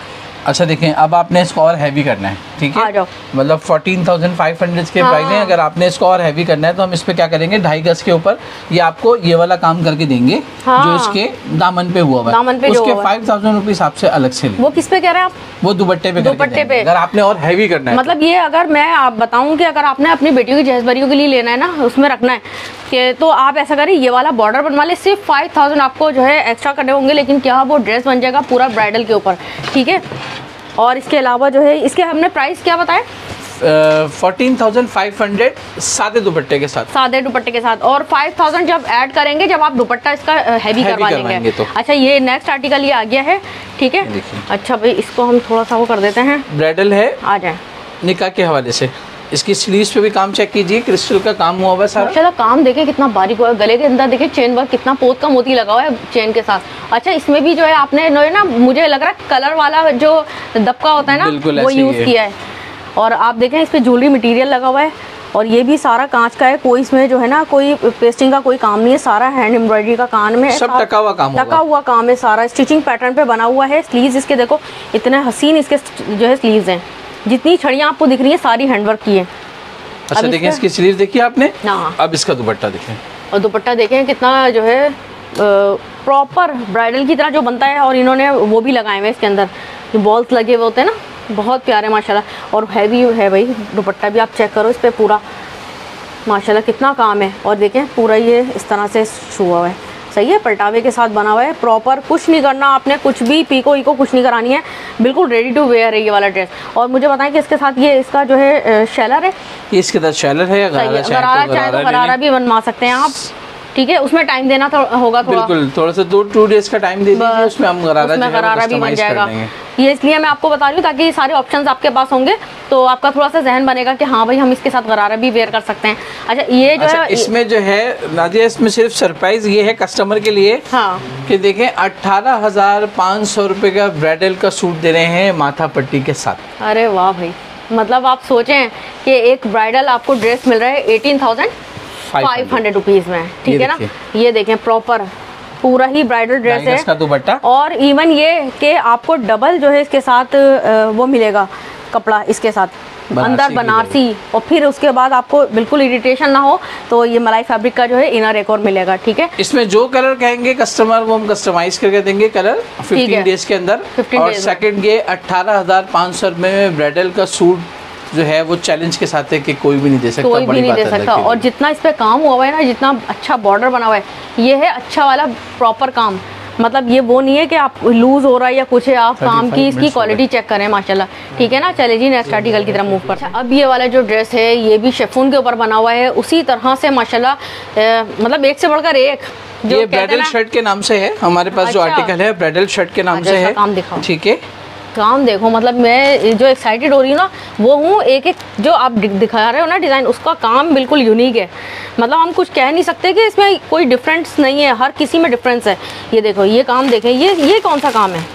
अच्छा देखें, अब आपने इसको और हैवी करना है, ठीक है, मतलब चौदह हज़ार पाँच सौ के हाँ। प्राइस है। अगर आपने इसको और हैवी करना है तो हम इस पे क्या करेंगे, ढाई गज के ऊपर ये आपको ये वाला काम करके देंगे हाँ। जो इसके दामन पे हुआ हुआ है, उसके फाइव थाउजेंड रुपीज आपसे अलग से लेंगे। वो किस पे कह रहे हैं आप? वो दुपट्टे पे, दुपट्टे पे अगर आपने और हैवी करना है, मतलब ये अगर मैं आप बताऊँ की अगर आपने अपनी बेटियों की जहेजबरियों के लिए लेना है ना, उसमें रखना है, तो आप ऐसा करें ये वाला बॉर्डर बनवा ले, सिर्फ फाइव थाउजेंड आपको जो है एक्स्ट्रा करने होंगे, लेकिन क्या वो ड्रेस बन जाएगा पूरा ब्राइडल के ऊपर, ठीक है। और इसके अलावा जो है इसके हमने प्राइस क्या बताया, चौदह हज़ार पाँच सौ सादे दुपट्टे के साथ, सादे दुपट्टे के साथ, और पाँच हज़ार जब ऐड करेंगे जब आप दुपट्टा इसका हैवी करवा लेंगे तो। अच्छा ये नेक्स्ट आर्टिकल ये आ गया है, ठीक है। अच्छा भाई इसको हम थोड़ा सा वो कर देते हैं, ब्राइडल है, आ जाए निकाह के हवाले से। इसकी स्लीव्स पे भी काम चेक कीजिए, क्रिस्टल का काम हुआ हुआ है सारा। अच्छा काम देखें कितना बारीक हुआ है, गले के अंदर देखें चेन वर्क कितना पोत का मोती लगा हुआ है चेन के साथ। अच्छा इसमें भी जो है आपने ना, मुझे लग रहा है कलर वाला जो दबका होता है ना वो यूज किया है। और आप देखें इसपे ज्वेलरी मटीरियल लगा हुआ है, और ये भी सारा कांच का है, कोई इसमें जो है ना कोई पेस्टिंग का कोई काम नहीं है, सारा हैंड एम्ब्रॉयडरी का काम में है, सब टका हुआ काम, टका हुआ काम है, सारा स्टिचिंग पैटर्न पे बना हुआ है। स्लीव्स इसके देखो इतने हसीन इसके जो है स्लीव्स हैं, जितनी छड़ियाँ आपको दिख रही है सारी हैंडवर्क की है। अच्छा देखें इसकी स्लीव देखिए आपने ना, अब इसका दुपट्टा देखें, और दुपट्टा देखें कितना जो है प्रॉपर ब्राइडल की तरह जो बनता है, और इन्होंने वो भी लगाए हुए हैं इसके अंदर जो बॉल्स लगे हुए होते हैं ना, बहुत प्यारे माशाल्लाह, और हैवी है भाई। दुपट्टा भी आप चेक करो इस पर पूरा माशाल्लाह कितना काम है, और देखें पूरा ये इस तरह से छुआ हुआ है, सही है, पलटावे के साथ बना हुआ है, प्रॉपर कुछ नहीं करना आपने, कुछ भी पीको ईको कुछ नहीं करानी है, बिल्कुल रेडी टू वेयर है ये वाला ड्रेस। और मुझे बताएं कि इसके साथ ये इसका जो है शेलर है, ये इसके साथ शेलर है, गरारा चाहे तो गरारा, गरारा भी बनवा सकते हैं आप, ठीक है। उसमें टाइम देना होगा थोड़ा, बिल्कुल थोड़ा सा दो टू डेज का टाइम दे दीजिए, उसमें हम गरारा गरारा भी बन जाएगा। ये इसलिए मैं आपको बता रही हूँ ताकि सारे ऑप्शंस आपके पास होंगे तो आपका थोड़ा सा जहन बनेगा कि हाँ भाई हम इसके साथ गरारा भी वेयर कर सकते हैं। अच्छा ये जो अच्छा, है इसमें जो है नाजिया इसमें सिर्फ सरप्राइज ये है कस्टमर के लिए हाँ। कि देखें अठारह हजार पाँच सौ रुपए का ब्राइडल का सूट दे रहे हैं माथा पट्टी के साथ। अरे वाह भाई, मतलब आप सोचें कि एक ब्राइडल आपको ड्रेस मिल रहा है eighteen thousand five hundred rupees में, ठीक है ना। ये देखें प्रॉपर पूरा ही ब्राइडल ड्रेस है इसका दुपट्टा, और इवन ये कि आपको डबल जो है इसके साथ वो मिलेगा कपड़ा, इसके साथ अंदर बनारसी, और फिर उसके बाद आपको बिल्कुल इरिटेशन ना हो तो ये मलाई फैब्रिक का जो है इनर एक और मिलेगा, ठीक है। इसमें जो कलर कहेंगे कस्टमर वो हम कस्टमाइज करके देंगे कलर फिफ्टीन डेज के अंदर। और सेकंड ये अट्ठारह हजार पाँच सौ रुपए में ब्राइडल का सूट जो है वो चैलेंज के साथ है कि कोई भी नहीं दे सकता, कोई भी नहीं दे सकता। और जितना इस पे काम हुआ हुआ है ना, जितना अच्छा बॉर्डर बना हुआ है, ये है अच्छा वाला प्रॉपर काम, मतलब ये वो नहीं है कि आप लूज हो रहा है या कुछ है, आप काम की इसकी क्वालिटी चेक करें माशाल्लाह, ठीक है ना। चले जी नेक्स्ट आर्टिकल की तरफ मूव करते हैं। अब ये वाला जो ड्रेस है ये भी शिफॉन के ऊपर बना हुआ है, उसी तरह से माशाल्लाह, मतलब एक से बढ़कर एक, ये ब्राइडल शर्ट के नाम से है हमारे पास जो आर्टिकल है, ब्राइडल शर्ट के नाम से है, ठीक है। काम देखो, मतलब मैं जो एक्साइटेड हो रही हूँ ना वो हूँ, एक एक जो आप दिखा रहे हो ना डिज़ाइन, उसका काम बिल्कुल यूनिक है, मतलब हम कुछ कह नहीं सकते कि इसमें कोई डिफरेंस नहीं है, हर किसी में डिफरेंस है। ये देखो ये काम देखें, ये ये कौन सा काम है,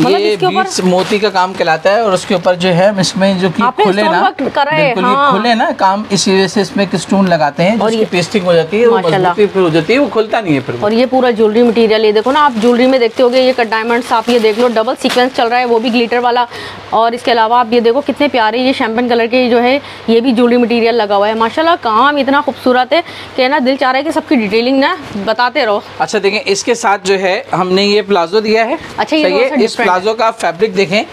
मतलब ये इसके ऊपर मोती का काम कहलाता है, और उसके ऊपर जो है इसमें जो कि खुले ना बिल्कुल हाँ। खुले ना काम, इसी वजह से इसमें स्टोन लगाते हैं और ये पेस्टिंग हो जाती है, वो मजबूती फिर हो जाती है, वो खुलता नहीं है फिर। और ये पूरा ज्वेलरी मटेरियल, ये देखो ना आप ज्वेलरी में देखते होगे ये कट डायमंड्स, आप ये देख लो डबल सीक्वेंस चल रहा है वो भी ग्लिटर वाला, और इसके अलावा आप ये देखो कितने प्यारे ये शैम्पेन कलर के जो है ये भी ज्वेलरी मटेरियल लगा हुआ है माशाल्लाह। काम इतना खूबसूरत है कि ना दिल चाह रहा है कि सबकी डिटेलिंग ना बताते रहो। अच्छा देखें इसके साथ जो है हमने ये प्लाजो दिया है, अच्छा ये प्लाजो का फैब्रिक देखें,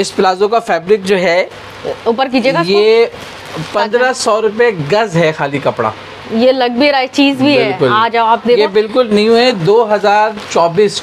इस प्लाजो का फैब्रिक जो है ऊपर कीजिएगा, ये पंद्रह सौ रुपए गज है खाली कपड़ा, ये लग भी रहा है, चीज भी है। आ जाओ आप देखो, ये बिल्कुल न्यू है, दो हज़ार चौबीस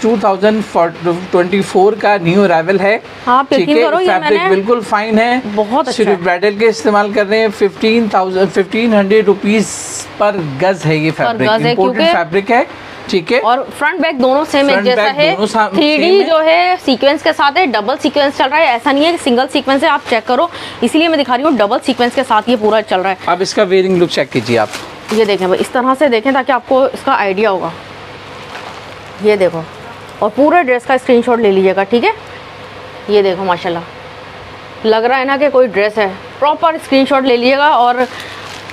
का न्यू अराइवल है, आप यकीन करो ये मैंने बिल्कुल फाइन है, बहुत अच्छा सिर्फ ब्राइडल के इस्तेमाल कर रहे हैं। पंद्रह हज़ार रुपीस पर गज है ये फैब्रिक, इंपोर्टेड फैब्रिक है, ठीक है। और फ्रंट बैक दोनों सेम एक जैसा है, थ्री डी जो है सीक्वेंस के साथ है, डबल सीक्वेंस चल रहा है, ऐसा नहीं है कि सिंगल सीक्वेंस है, आप चेक करो, इसीलिए मैं दिखा रही हूँ डबल सीक्वेंस के साथ ये पूरा चल रहा है। अब इसका वेयरिंग लुक चेक कीजिए आप, ये देखें इस तरह से देखें ताकि आपको इसका आइडिया होगा, ये देखो, और पूरा ड्रेस का स्क्रीनशॉट ले लीजिएगा, ठीक है। ये देखो माशाल्लाह लग रहा है ना कि कोई ड्रेस है, प्रॉपर स्क्रीनशॉट ले लीजिएगा। और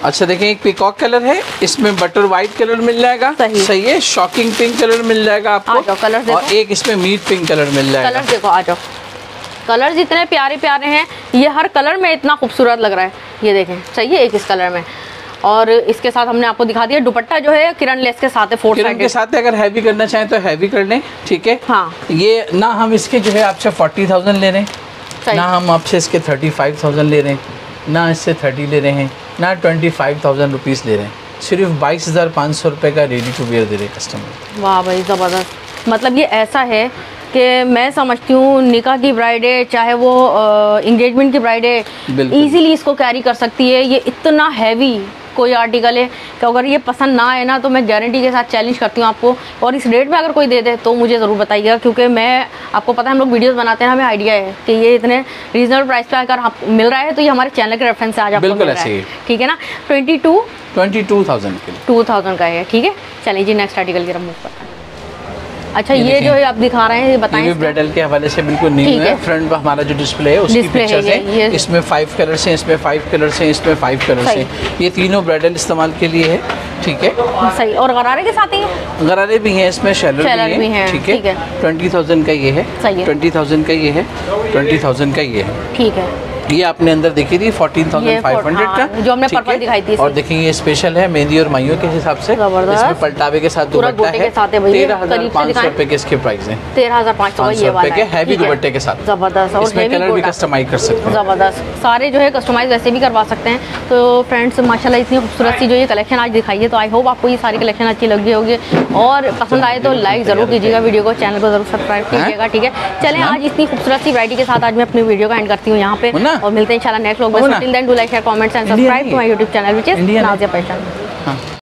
अच्छा देखें एक पीकॉक कलर है, इसमें बटर वाइट कलर मिल जाएगा, सही, सही है, शॉकिंग पिंक कलर मिल जाएगा आपको, और एक इसमें मीट पिंक कलर मिल जाएगा, कलर देखो आ जाओ, कलर्स इतने प्यारे प्यारे हैं, ये हर कलर में इतना खूबसूरत लग रहा है। ये देखें, चाहिए एक इस कलर में। और इसके साथ हमने आपको दिखा दिया दुपट्टा जो है किरण लेस के साथ है, फोर साइड के साथ है। अगर हैवी करना चाहें तो हैवी कर लें, ठीक है। हाँ, ये ना हम इसके जो है आपसे फोर्टी थाउजेंड ले रहे हैं, ना हम आपसे इसके थर्टी फाइव थाउजेंड ले रहे हैं, ना इससे थर्टी ले रहे हैं, ना ट्वेंटी फाइव थाउजेंड रुपीज़ ले रहे हैं। सिर्फ बाईस हज़ार पाँच सौ रुपये का रेडी टू वेयर दे रहे कस्टमर। वाह भाई ज़बरदस्त। मतलब ये ऐसा है कि मैं समझती हूँ निकाह की ब्राइड है, चाहे वो इंगेजमेंट की ब्राइड है, ईजीली इसको कैरी कर सकती है। ये इतना हैवी कोई आर्टिकल है कि अगर ये पसंद ना आए ना तो मैं गारंटी के साथ चैलेंज करती हूँ आपको। और इस रेट में अगर कोई दे दे तो मुझे ज़रूर बताइएगा, क्योंकि मैं आपको पता है हम लोग वीडियोस बनाते हैं, हमें आइडिया है कि ये इतने रीजनेबल प्राइस पे अगर आप मिल रहा है तो ये हमारे चैनल के रेफरेंस से आज आपको मिल रहा है, ठीक है ना। Twenty two twenty two thousand two thousand का है, ठीक है। चलिए जी नेक्स्ट आर्टिकल की तरफ मूव करते हैं। अच्छा ये, ये जो है आप दिखा रहे हैं ये बताएं, ये ब्राइडल के हवाले से बिल्कुल न्यू है। फ्रंट पर हमारा जो डिस्प्ले है उसकी पिक्चर्स हैं, इसमें फाइव कलर्स हैं, इसमें फाइव कलर्स हैं, इसमें फाइव कलर्स हैं। ये तीनों ब्राइडल इस्तेमाल के लिए है, ठीक है। सही। और गरारे के साथ ही गरारे भी हैं, इसमें शैलर भी हैं, ठीक है। ट्वेंटी थाउजेंड का ये है, ट्वेंटी थाउजेंड का ये है, ट्वेंटी थाउजेंड का ये है, ठीक है। ये आपने अंदर देखी थी चौदह हज़ार पाँच सौ का जो हमने पर्पल दिखाई थी। और देखिए ये स्पेशल है मेहंदी और माइयों के हिसाब से, इसमें पलटावे के साथ दुपट्टा है। तेरह हजार पाँच सौ रुपए के इसके प्राइस है, तेरह हजार पाँच सौ रुपए के हैवी दुपट्टे के साथ। जबरदस्त। इसमें कलर भी कस्टमाइज कर सकते हैं। जबरदस्त। सारे जो है कस्टमाइज वैसे भी करवा सकते हैं। तो फ्रेंड्स माशाल्लाह इतनी खूबसूरत सी जो ये कलेक्शन आज दिखाई है, तो आई होप आपको ये सारी कलेक्शन अच्छी लगी होगी और पसंद आए तो लाइक जरूर कीजिएगा वीडियो को, चैनल को जरूर सब्सक्राइब कीजिएगा, ठीक है। चले आज इतनी खूबसूरत सी वैरायटी के साथ आज मैं अपनी वीडियो का एंड करती हूँ यहाँ पे, और मिलते हैं इंशाल्लाह नेक्स्ट व्लॉग में। Till then do like share comments and subscribe to my YouTube channel which is Nazia fashion.